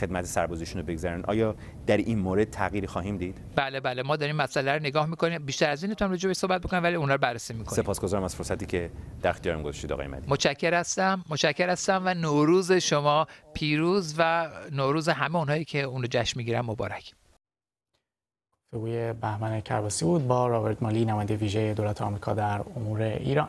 خدمت سربازیشون رو بگذارن. آیا در این مورد تغییری خواهیم دید؟ بله بله، ما داریم مسئله رو نگاه می‌کنیم. بیشتر از این نمی‌تونم راجع بهش صحبت بکنم، ولی اون‌ها رو بررسی می‌کنیم. سپاسگزارم از فرصتی که در اختیارم گذاشتید آقای مدنی. متشکر هستم، متشکر هستم و نوروز شما پیروز و نوروز همه اونایی که اون رو جشن می‌گیرن مبارک. گفتگوی بهمن کرباسی بود با رابرت مالی، نماینده ویژه دولت آمریکا در امور ایران.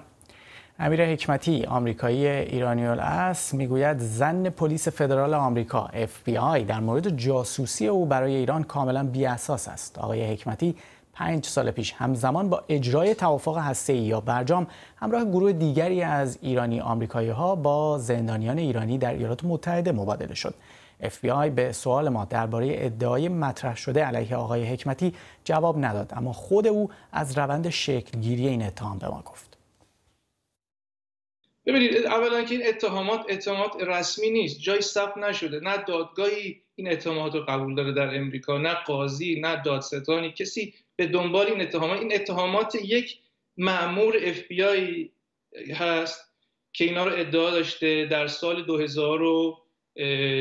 امیر حکمتی، آمریکایی ایرانی الاصل، میگوید ظن پلیس فدرال آمریکا اف بی آی در مورد جاسوسی او برای ایران کاملا بی‌اساس است. آقای حکمتی پنج سال پیش همزمان با اجرای توافق هسته‌ای یا برجام همراه گروه دیگری از ایرانی آمریکایی‌ها با زندانیان ایرانی در ایالات متحده مبادله شد. اف بی آی به سوال ما درباره ادعای مطرح شده علیه آقای حکمتی جواب نداد، اما خود او از روند شکل‌گیری این اتهام به ما گفت. ببینید، اولا که این اتهامات اتهامات رسمی نیست، جای ثبت نشده، نه دادگاهی این اتهامات رو قبول داره در امریکا، نه قاضی، نه دادستانی، کسی به دنبال این اتهامات. این اتهامات یک مأمور اف بی آی هست که اینا رو ادعا داشته. در سال دو هزار و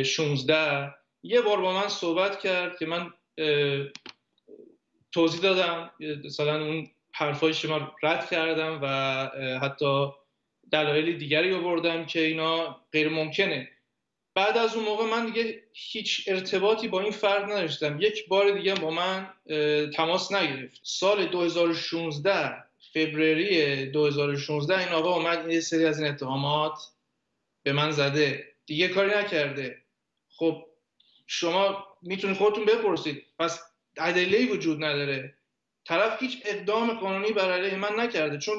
شانزده یه بار با من صحبت کرد که من توضیح دادم، مثلا اون حرفای شما رد کردم و حتی دلایل دیگری آوردم که اینا غیر ممکنه. بعد از اون موقع من دیگه هیچ ارتباطی با این فرد نداشتم. یک بار دیگه با من تماس نگرفت. سال دو هزار و شانزده، فوریه دو هزار و شانزده، این آقا اومد یه سری از این اتهامات به من زده، دیگه کاری نکرده. خب شما میتونید خودتون بپرسید، پس ادله‌ای وجود نداره. طرف هیچ اقدام قانونی برای من نکرده، چون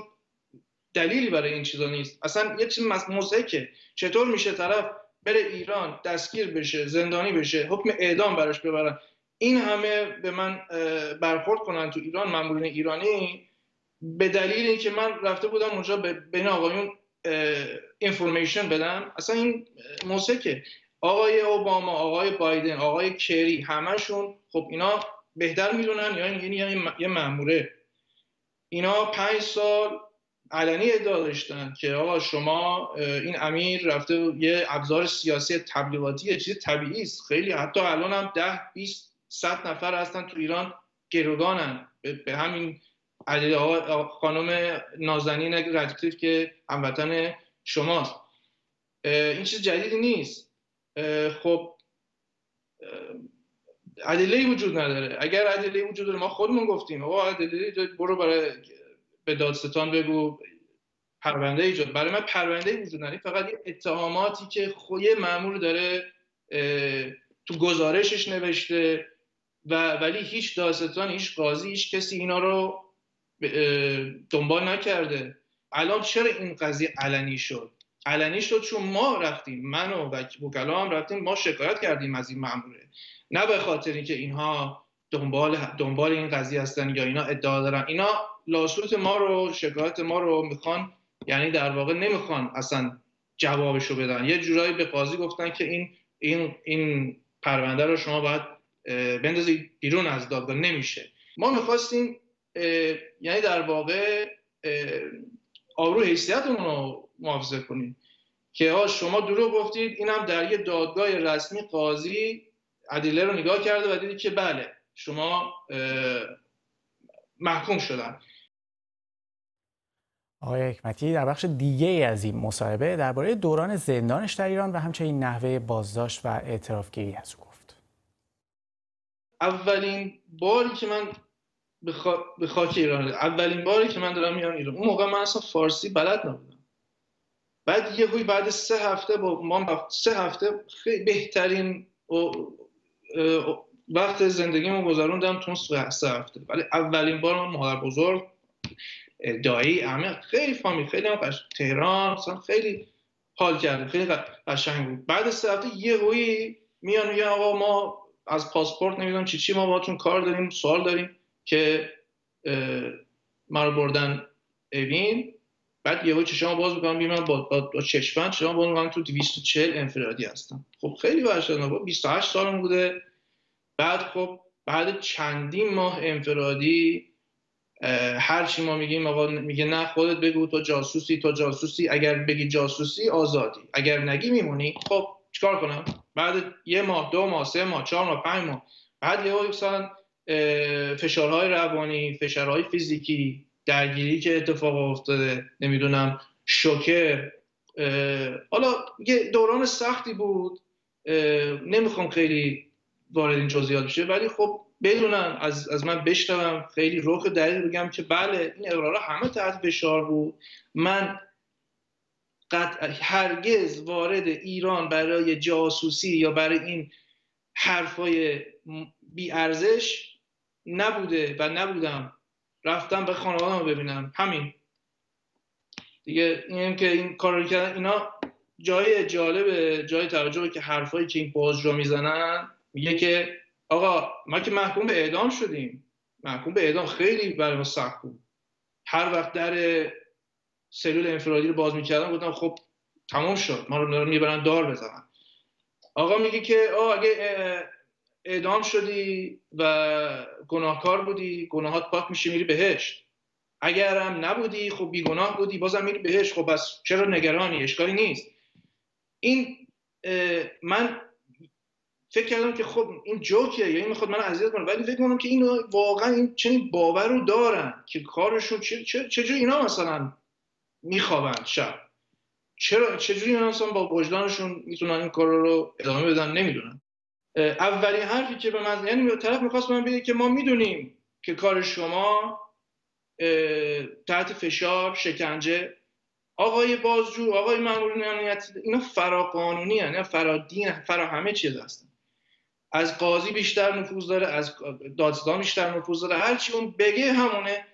دلیلی برای این چیزا نیست. اصلا یه چیز مضحکه، چطور میشه طرف بره ایران دستگیر بشه، زندانی بشه، حکم اعدام براش ببرن، این همه به من برخورد کنن تو ایران مامورین ایرانی، به دلیل اینکه من رفته بودم اونجا بین آقایون اینفورمیشن بدم. اصلا این مضحکه. آقای اوباما، آقای بایدن، آقای کری، همشون خب اینا بهتر میدونن، یا این یه ماموره. اینا پنج سال علنی ادعا داشتن که آقا شما این امیر رفته، یه ابزار سیاسی تبلیغاتی، چیز طبیعی است. خیلی حتی الان هم ده بیست صد نفر هستن تو ایران گروگانن به همین خانم نازنین ردکلیف که هموطن شماست. این چیز جدیدی نیست. خب ادله‌ای وجود نداره. اگر ادله‌ای وجود داره ما خودمون گفتیم آقا ادله‌ای برو برای به دادستان بگو پرونده ایجاد. برای من پرونده وجود نداره، فقط یه اتهاماتی که خود مأمور داره تو گزارشش نوشته و ولی هیچ دادستان، هیچ قاضی، هیچ کسی اینا رو دنبال نکرده. الان چرا این قضیه علنی شد؟ علنی شد چون ما رفتیم، من و وکلا هم رفتیم، ما شکایت کردیم از این مأموره، نه به خاطر اینکه اینها دنبال دنبال این قضیه هستن یا اینا ادعا دارن. اینا لاسوت ما رو، شکایت ما رو میخوان، یعنی در واقع نمیخوان اصلا جوابش رو بدن. یه جورایی به قاضی گفتن که این این این پرونده رو شما باید بندازید بیرون از دادگاه، نمیشه. ما میخواستیم یعنی در واقع آبرو حیثیتمون رو محافظه کنیم که شما دروغ گفتید، اینم در یه دادگاه رسمی قاضی ادله رو نگاه کرده و دیدی که بله شما محکوم شدن. آقای حکمتی در بخش دیگه از این مصاحبه درباره دوران زندانش در ایران و همچنین نحوه بازداشت و اعترافگیری از او گفت. اولین باری که من به بخوا... خاک ایران اولین باری که من دارم میام ایران، اون موقع من اصلا فارسی بلد نبودم. بعد یه هوی بعد سه هفته با ما سه هفته خیلی بهترین و... وقت زندگیمو گذروندم تو سه هفته. ولی اولین بار من مادر بزرگ دایی عمیق خیلی فامیل خیلی هم تهران اصلا خیلی حال کرده، خیلی قشنگ بود. بعد از سه هفته یه هوی میان میگن آقا ما از پاسپورت نمیدونم چی چی ما باهاتون کار داریم، سوال داریم که ما رو بردن اوین. بعد یهو چشام باز می‌کنم میبینم با با, با چشمن چشام باز می‌کنم تو دویست و چهل انفرادی هستم. خب خیلی وحشتناک بود. بیست و هشت سالم بوده. بعد خب بعد چندین ماه انفرادی هر چی ما میگیم آقا میگه نه خودت بگو تو جاسوسی تو جاسوسی اگر بگی جاسوسی آزادی اگر نگی میمونی. خب چیکار کنم؟ بعد یه ماه دو ماه سه ماه چهار ماه پنج ماه بعد یهو مثلا فشارهای روانی، فشارهای فیزیکی، درگیری که اتفاق افتاده، نمیدونم شوکه، حالا یه دوران سختی بود. نمیخوام خیلی وارد این جزئیات بشه ولی خب بدونن از از من بشنوم خیلی رخ دقیق بگم که بله این اقرارها همه تحت فشار بود. من قطع هرگز وارد ایران برای جاسوسی یا برای این حرفای بی ارزش نبوده و نبودم. رفتم به خانواده‌ام رو ببینم. همین دیگه. اینم که این کارو کردن اینا جای جالبه، جای توجهه که حرفایی که این باز رو میزنن میگه که آقا ما که محکوم به اعدام شدیم. محکوم به اعدام خیلی برای ما سخت بود. هر وقت در سلول انفرادی رو باز میکردم گفتم خب تمام شد ما رو میبرن دار بزنن. آقا میگه که آه اگه اعدام شدی و گناهکار بودی گناهات پاک میشه میری بهشت، اگر هم نبودی خب بیگناه بودی بازم میری بهشت. خب بس چرا نگرانی؟ اشکالی نیست. این من فکر کردم که خب این جوکیه یا این میخواد من اذیت کنه ولی فکر کنم که این واقعا این چنین باور رو دارن که کارشون چه چجوری اینا مثلا میخوابن شب، چرا چجوری اینا مثلا با وجدانشون میتونن این کار رو ادامه بدن نمیدونن. اولین حرفی که به من یعنی طرف میخواست من بگه که ما میدونیم که کار شما تحت فشار شکنجه آقای بازجو آقای مامورین امنیتی اینا فراقانونی هستن، فرادین فرا همه چیز هستن. از قاضی بیشتر نفوذ داره، از دادستان بیشتر نفوذ داره، هر چی اون بگه همونه.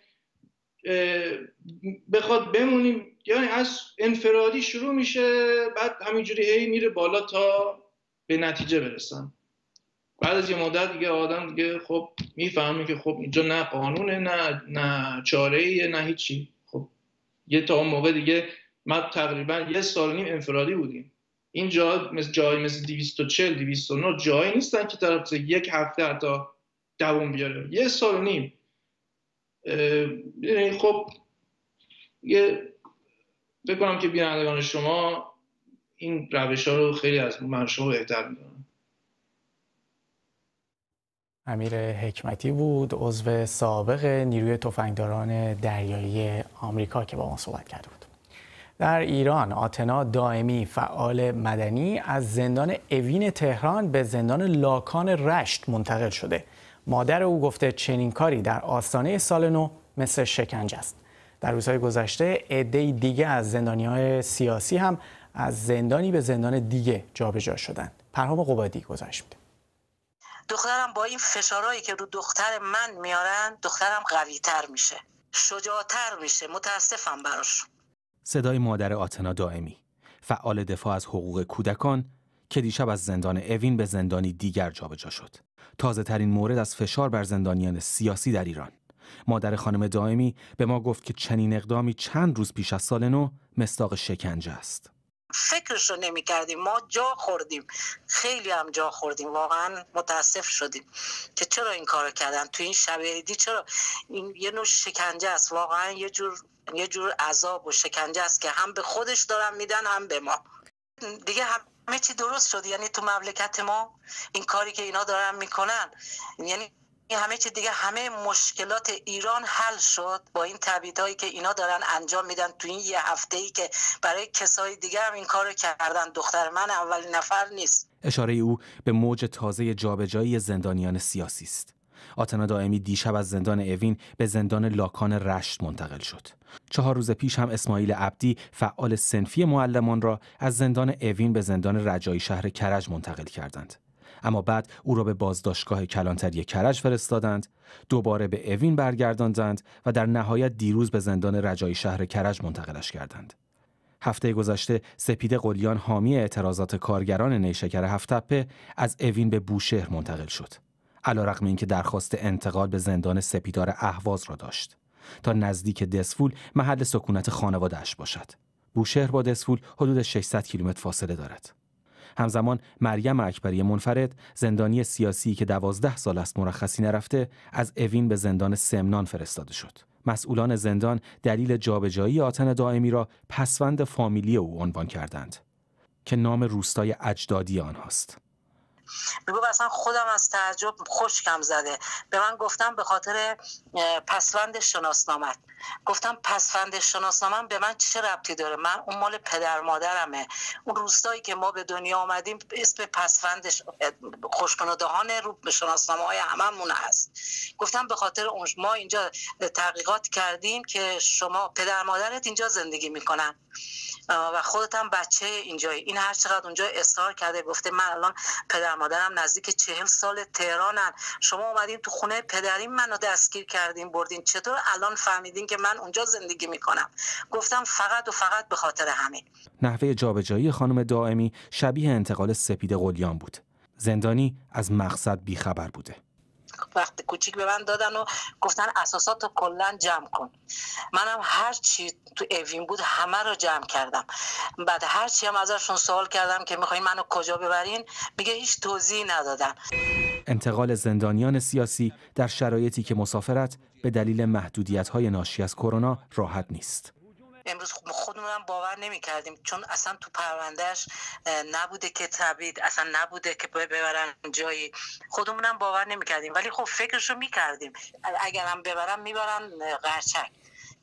بخواد بمونیم یعنی از انفرادی شروع میشه بعد همینجوری هی میره بالا تا به نتیجه برسن. بعد از یه مدت دیگه آدم دیگه خب میفهمه که خب اینجا نه قانونه نه نه چاره‌ای نه هیچی. خب یه تا اون موقع دیگه ما تقریبا یه سال و نیم انفرادی بودیم. این جا مثل جایی مثل دویست و چهل دویست و نه جایی نیستن که طرف یک هفته حتی دوام بیاره، یه سال و نیم. خب یه بکنم که بینندگان شما این روش ها رو خیلی از منشور بهتر میدونم. امیر حکمتی بود، عضو سابق نیروی تفنگداران دریایی آمریکا که با ما صحبت کرده بود. در ایران آتنا دائمی فعال مدنی از زندان اوین تهران به زندان لاکان رشت منتقل شده. مادر او گفته چنین کاری در آستانه سال نو مثل شکنجه است. در روزهای گذشته عده‌ای دیگه از زندانیان سیاسی هم از زندانی به زندان دیگه جابجا شدند. پرهام قبادی گزارش میده. دخترم با این فشارهایی که رو دختر من میارن دخترم قوی‌تر میشه، شجاع‌تر میشه. متاسفم براش. صدای مادر آتنا دائمی، فعال دفاع از حقوق کودکان که دیشب از زندان اوین به زندانی دیگر جابجا شد. تازه ترین مورد از فشار بر زندانیان سیاسی در ایران. مادر خانم دائمی به ما گفت که چنین اقدامی چند روز پیش از سال نو مصداق شکنجه است. فکرش رو نمی کردیم. ما جا خوردیم، خیلی هم جا خوردیم. واقعا متاسف شدیم که چرا این کارو کردن تو این شب عیدی. چرا این یه نوع شکنجه است، واقعا یه جور یه جور عذاب و شکنجه است که هم به خودش دارن میدن هم به ما. دیگه هم همه چی درست شد. یعنی تو مملکت ما این کاری که اینا دارن میکنن، یعنی همه چی دیگه، همه مشکلات ایران حل شد با این تبعیدهایی که اینا دارن انجام میدن تو این یه هفته‌ای که برای کسای دیگه هم این کارو کردن. دختر من اولین نفر نیست. اشاره او به موج تازه جابجایی زندانیان سیاسی است. آتنا دائمی دیشب از زندان اوین به زندان لاکان رشت منتقل شد. چهار روز پیش هم اسماعیل عبدی، فعال صنفی معلمان، را از زندان اوین به زندان رجایی شهر کرج منتقل کردند. اما بعد او را به بازداشتگاه کلانتری کرج فرستادند، دوباره به اوین برگرداندند و در نهایت دیروز به زندان رجایی شهر کرج منتقلش کردند. هفته گذشته سپید قلیان، حامی اعتراضات کارگران نیشکر هفت‌تپه، از اوین به بوشهر منتقل شد. علیرغم اینکه درخواست انتقال به زندان سپیدار اهواز را داشت تا نزدیک دسفول، محل سکونت خانواده‌اش باشد. بوشهر با دسفول حدود ششصد کیلومتر فاصله دارد. همزمان مریم اکبری منفرد، زندانی سیاسی که دوازده سال است مرخصی نرفته، از اوین به زندان سمنان فرستاده شد. مسئولان زندان دلیل جابجایی آتنا دائمی را پسوند فامیلی او عنوان کردند که نام روستای اجدادی آنهاست. میگو اصلا خودم از تعجب خشکم زده. به من گفتم به خاطر پسوند شناسنامت. گفتم پسوند شناسنامم به من چه ربطی داره؟ من اون مال پدر مادرمه. اون روستایی که ما به دنیا آمدیم اسم پسوندش خوشگون و دهان رو به شناسنامه‌های هممون هست. گفتم به خاطر اون ما اینجا تحقیقات کردیم که شما پدر مادرت اینجا زندگی میکنن و خودت هم بچه اینجایی. این هر چقدر اونجا اصرار کرده، گفته من الان پدر مادرم نزدیک چهل سال تهرانن، شما اومدین تو خونه پدریم منو دستگیر کردین بردین، چطور الان فهمیدین که من اونجا زندگی میکنم؟ گفتم فقط و فقط به خاطر همین. نحوه جابجایی خانم دائمی شبیه انتقال سپید قلیان بود. زندانی از مقصد بیخبر بوده. وقت کوچیک به من دادن و گفتن اساساتو کلا جمع کن. منم هر چی تو اوین بود همه رو جمع کردم. بعد هر چی هم ازشون سوال کردم که می‌خواین منو کجا ببرین، میگه هیچ توضیحی ندادن. انتقال زندانیان سیاسی در شرایطی که مسافرت به دلیل محدودیت‌های ناشی از کرونا راحت نیست. امروز خودمونم باور نمی کردیم، چون اصلا تو پروندهش نبوده که تبعید، اصلا نبوده که ببرن جایی. خودمونم باور نمی کردیم، ولی خب فکرشو می کردیم. اگرم ببرن میبرن قرچک.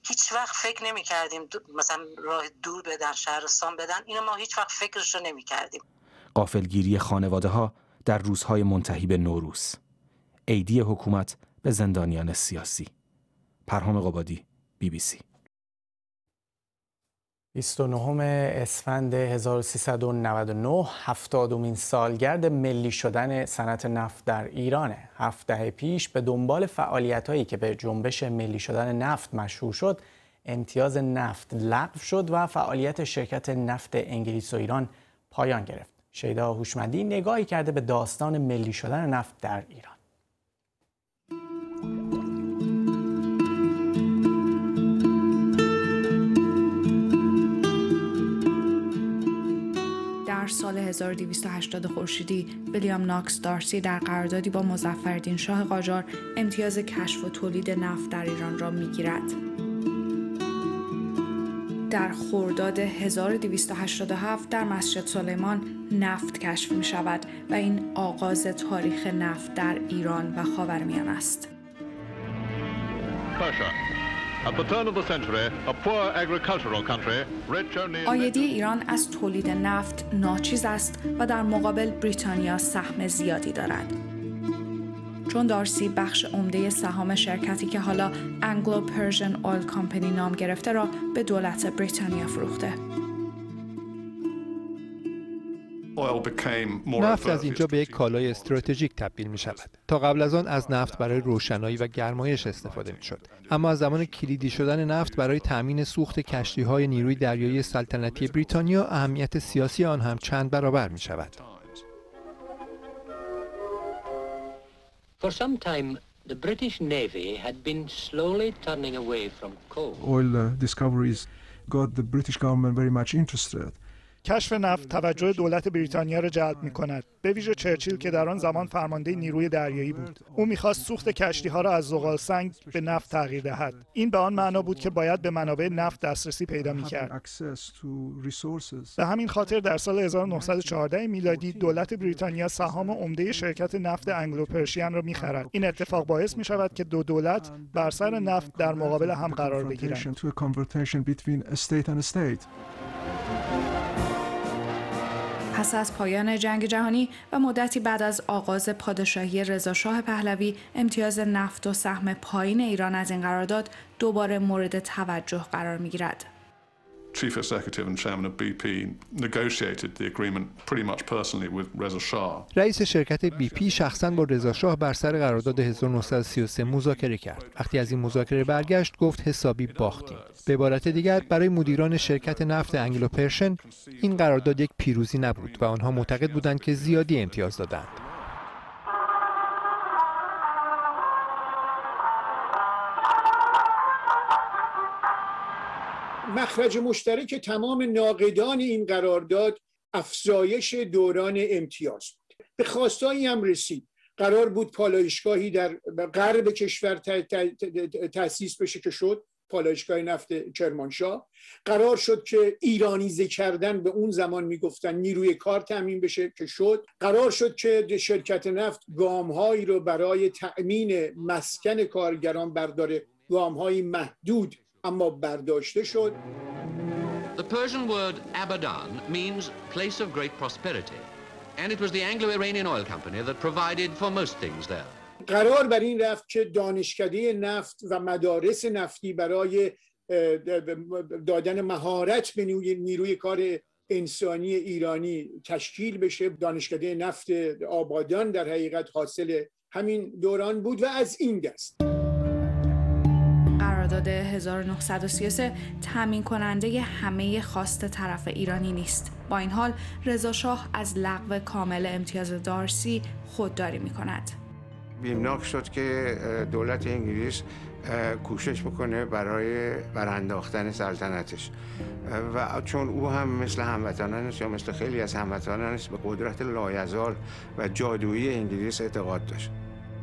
هیچ وقت فکر نمی کردیم مثلا راه دور بدن، شهرستان بدن، اینو ما هیچ وقت فکرشو نمی کردیم. غافلگیری خانواده ها در روزهای منتهی به نوروز. ایدی حکومت به زندانیان سیاسی. پرهام قبادی، بی بی سی. بیست و نهم اسفند هزار و سیصد و نود و نه هفتادمین سالگرد ملی شدن صنعت نفت در ایرانه. هفت دهه پیش به دنبال فعالیت‌هایی که به جنبش ملی شدن نفت مشهور شد، امتیاز نفت لغو شد و فعالیت شرکت نفت انگلیس و ایران پایان گرفت. شیدا هوشمندی نگاهی کرده به داستان ملی شدن نفت در ایران. در سال هزار و دویست و هشتاد خورشیدی، ویلیام ناکس دارسی در قراردادی با مظفرالدین شاه قاجار امتیاز کشف و تولید نفت در ایران را می‌گیرد. در خرداد هزار و دویست و هشتاد و هفت در مسجد سلیمان نفت کشف می‌شود و این آغاز تاریخ نفت در ایران و خاورمیانه است. باشا. آیدی ایران از تولید نفت ناچیز است و در مقابل بریتانیا سهم زیادی دارد. چون دارسی بخش عمده سهام شرکتی که حالا انگلو-پرژن آیل کامپنی نام گرفته را به دولت بریتانیا فروخته. نفت از اینجا به یک کالای استراتژیک تبدیل می شود. تا قبل از آن از نفت برای روشنایی و گرمایش استفاده می شد. اما از زمان کلیدی شدن نفت برای تأمین سوخت کشتی های نیروی دریایی سلطنتی بریتانیا، اهمیت سیاسی آن هم چند برابر می شود. Oil discoveries got the British government very much interested. کشف نفت توجه دولت بریتانیا را جلب می‌کند، به ویژه چرچیل که در آن زمان فرمانده نیروی دریایی بود. او می‌خواست سوخت کشتی‌ها را از زغالسنگ به نفت تغییر دهد. این به آن معنا بود که باید به منابع نفت دسترسی پیدا می‌کرد. به همین خاطر در سال هزار و نهصد و چهارده میلادی دولت بریتانیا سهام عمده شرکت نفت انگلو پرشین را می‌خرد. این اتفاق باعث می‌شود که دو دولت بر سر نفت در مقابل هم قرار بگیرند. پس از پایان جنگ جهانی و مدتی بعد از آغاز پادشاهی رضا شاه پهلوی، امتیاز نفت و سهم پایین ایران از این قرارداد دوباره مورد توجه قرار می‌گیرد. Chief Executive and Chairman of B P negotiated the agreement pretty much personally with Reza Shah. رئیس شرکت بی پی شخصاً با رضا شاه بر سر قرارداد هزار و نهصد و سی و سه مذاکره کرد. وقتی از این مذاکره برگشت گفت حسابی باختیم. به عبارت دیگر برای مدیران شرکت نفت انگلو پرشن این قرارداد یک پیروزی نبود و آنها معتقد بودند که زیادی امتیاز دادند. مخرج مشترک تمام ناقدان این قرارداد افزایش دوران امتیاز بود. به خواستایی هم رسید. قرار بود پالایشگاهی در غرب کشور تأسیس بشه که شد، پالایشگاه نفت کرمانشاه. قرار شد که ایرانیزه کردن به اون زمان میگفتن نیروی کار تامین بشه که شد. قرار شد که شرکت نفت گامهایی رو برای تأمین مسکن کارگران برداره، گامهایی محدود اما برداشته شد. The Persian word Abadan means place of great prosperity and it was the Anglo-Iranian Oil Company that provided for most things there. قرار بر این رفت که دانشکده نفت و مدارس نفتی برای دادن مهارت به نیروی کار انسانی ایرانی تشکیل بشه. دانشکده نفت آبادان در حقیقت حاصل همین دوران بود و از این دست قرارداد هزار و نهصد و سی و سه تامین کننده همه خواست طرف ایرانی نیست. با این حال رضا شاه از لغو کامل امتیاز دارسی خودداری می‌کند. بیمناک شد که دولت انگلیس کوشش بکنه برای برانداختن سلطنتش و چون او هم مثل هموطنانش یا مثل خیلی از هموطنانش به قدرت لایزال و جادویی انگلیس اعتقاد داشت.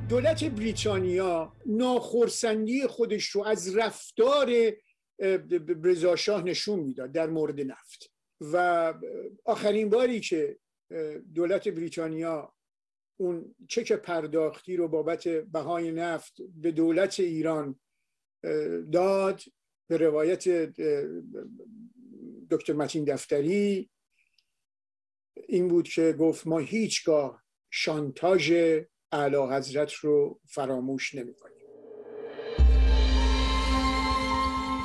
دولت بریتانیا ناخرسندی خودش رو از رفتار رضا شاه نشون میداد در مورد نفت و آخرین باری که دولت بریتانیا اون چک پرداختی رو بابت بهای نفت به دولت ایران داد، به روایت دکتر متین دفتری این بود که گفت ما هیچگاه شانتاژ اعلی حضرت رو فراموش نمی‌کنیم.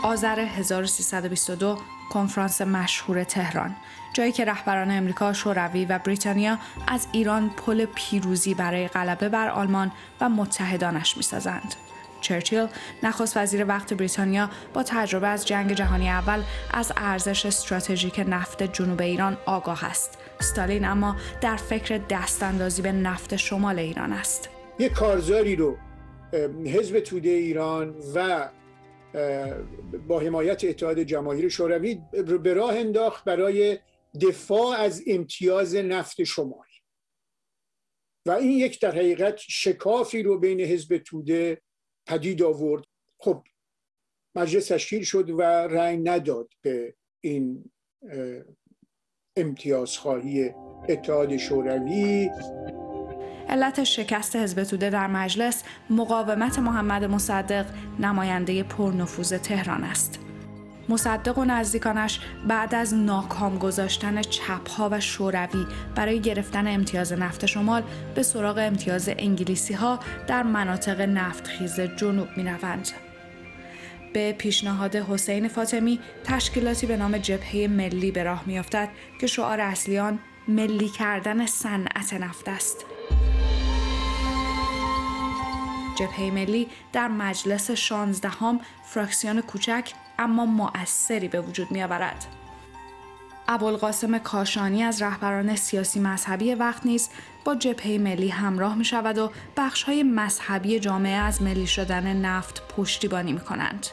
آذر هزار و سیصد و بیست و دو کنفرانس مشهور تهران، جایی که رهبران امریکا، شوروی و بریتانیا از ایران پل پیروزی برای غلبه بر آلمان و متحدانش می‌سازند. چرچیل، نخست وزیر وقت بریتانیا، با تجربه از جنگ جهانی اول از ارزش استراتژیک نفت جنوب ایران آگاه است. استالین اما در فکر دستاندازی به نفت شمال ایران است. یک کارزاری رو حزب توده ایران و با حمایت اتحاد جماهیر شوروی به راه انداخت برای دفاع از امتیاز نفت شمال و این یک در حقیقت شکافی رو بین حزب توده پدید آورد. خب مجلس تشکیل شد و رأی نداد به این امتیازخواهی اتحاد شوروی. علت شکست حزب توده در مجلس مقاومت محمد مصدق، نماینده پرنفوذ تهران است. مصدق و نزدیکانش بعد از ناکام گذاشتن چپ‌ها و شوروی برای گرفتن امتیاز نفت شمال به سراغ امتیاز انگلیسی‌ها در مناطق نفتخیز جنوب می‌روند. به پیشنهاد حسین فاطمی تشکیلاتی به نام جبهه ملی به راه می‌افتد که شعار اصلی آن ملی کردن صنعت نفت است. جبهه ملی در مجلس شانزدهم فراکسیون کوچک اما مؤثری به وجود می‌آورد. ابوالقاسم کاشانی از رهبران سیاسی مذهبی وقت نیز با جبهه ملی همراه می‌شود و بخش‌های مذهبی جامعه از ملی شدن نفت پشتیبانی می‌کنند.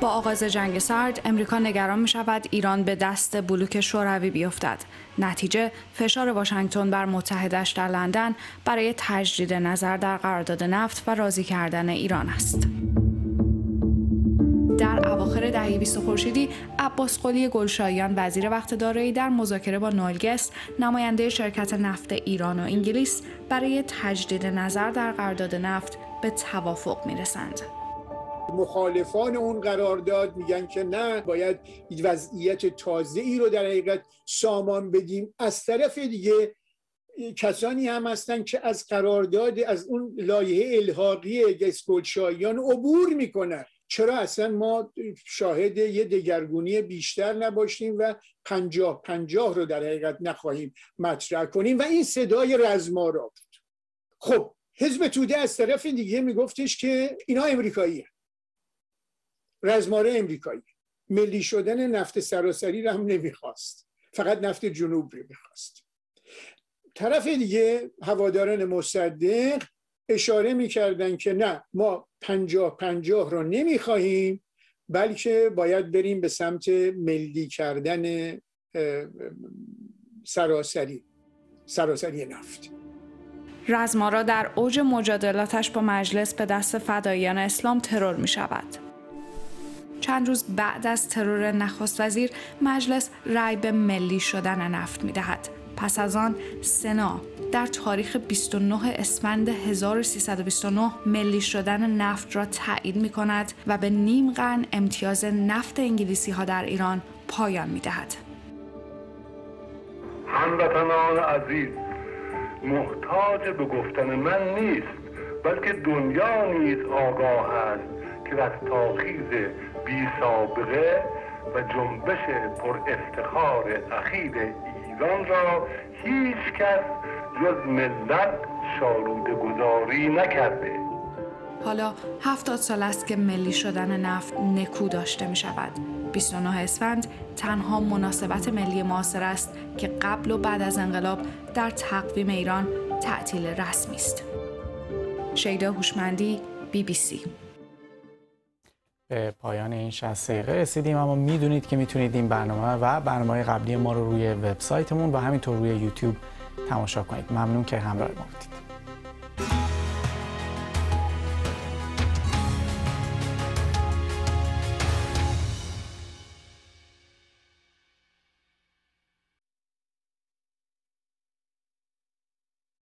با آغاز جنگ سرد امریکا نگران می شود ایران به دست بلوک شوروی بیفتد. نتیجه فشار واشنگتن بر متحدش در لندن برای تجدید نظر در قرارداد نفت و راضی کردن ایران است. در اواخر دهه بیست خورشیدی، عباس قلی گلشایان وزیر وقت دارایی در مذاکره با نالگس، نماینده شرکت نفت ایران و انگلیس، برای تجدید نظر در قرارداد نفت به توافق می‌رسند. مخالفان اون قرارداد میگن که نه، باید وضعیت تازه‌ای رو در حقیقت سامان بدیم. از طرف دیگه کسانی هم هستن که از قرارداد، از اون لایحه الحاقی گلشایان عبور میکنن. چرا اصلا ما شاهد یه دگرگونی بیشتر نباشیم و پنجاه پنجاه رو در حقیقت نخواهیم مطرح کنیم؟ و این صدای رزمارا بود. خب حزب توده از طرف دیگه میگفتش که اینا امریکاییه، رزماره امریکایی. ملی شدن نفت سراسری رو هم نمیخواست، فقط نفت جنوب رو میخواست. طرف دیگه هواداران مصدق اشاره میکردن که نه، ما پنجاه پنجاه رو نمیخواهیم، بلکه باید بریم به سمت ملی کردن سراسری سراسری نفت. رزمارا در اوج مجادلاتش با مجلس به دست فدایان اسلام ترور میشود. چند روز بعد از ترور نخست وزیر، مجلس رأی به ملی شدن نفت میدهد. پس از آن سنا در تاریخ بیست و نه اسفند هزار و سیصد و بیست و نه ملی شدن نفت را تایید می کند و به نیم قرن امتیاز نفت انگلیسی ها در ایران پایان می دهد. هموطنان عزیز، محتاج به گفتن من نیست، بلکه دنیا نیز آگاه است که از تاخیز بی سابقه و جنبش پر افتخار اخیر ایران را هیچ کس جز ملت شالوده گذاری نکرده. حالا هفتاد سال است که ملی شدن نفت نکو داشته می شود. بیست و نه اسفند تنها مناسبت ملی معاصر است که قبل و بعد از انقلاب در تقویم ایران تعطیل رسمی است. شیدا هوشمندی، بی بی سی. به پایان این شصت دقیقه رسیدیم، اما میدونید که میتونید این برنامه و برنامه‌های قبلی ما رو روی وبسایتمون و همینطور روی یوتیوب تماشا کنید. ممنون که همراه ما بودید.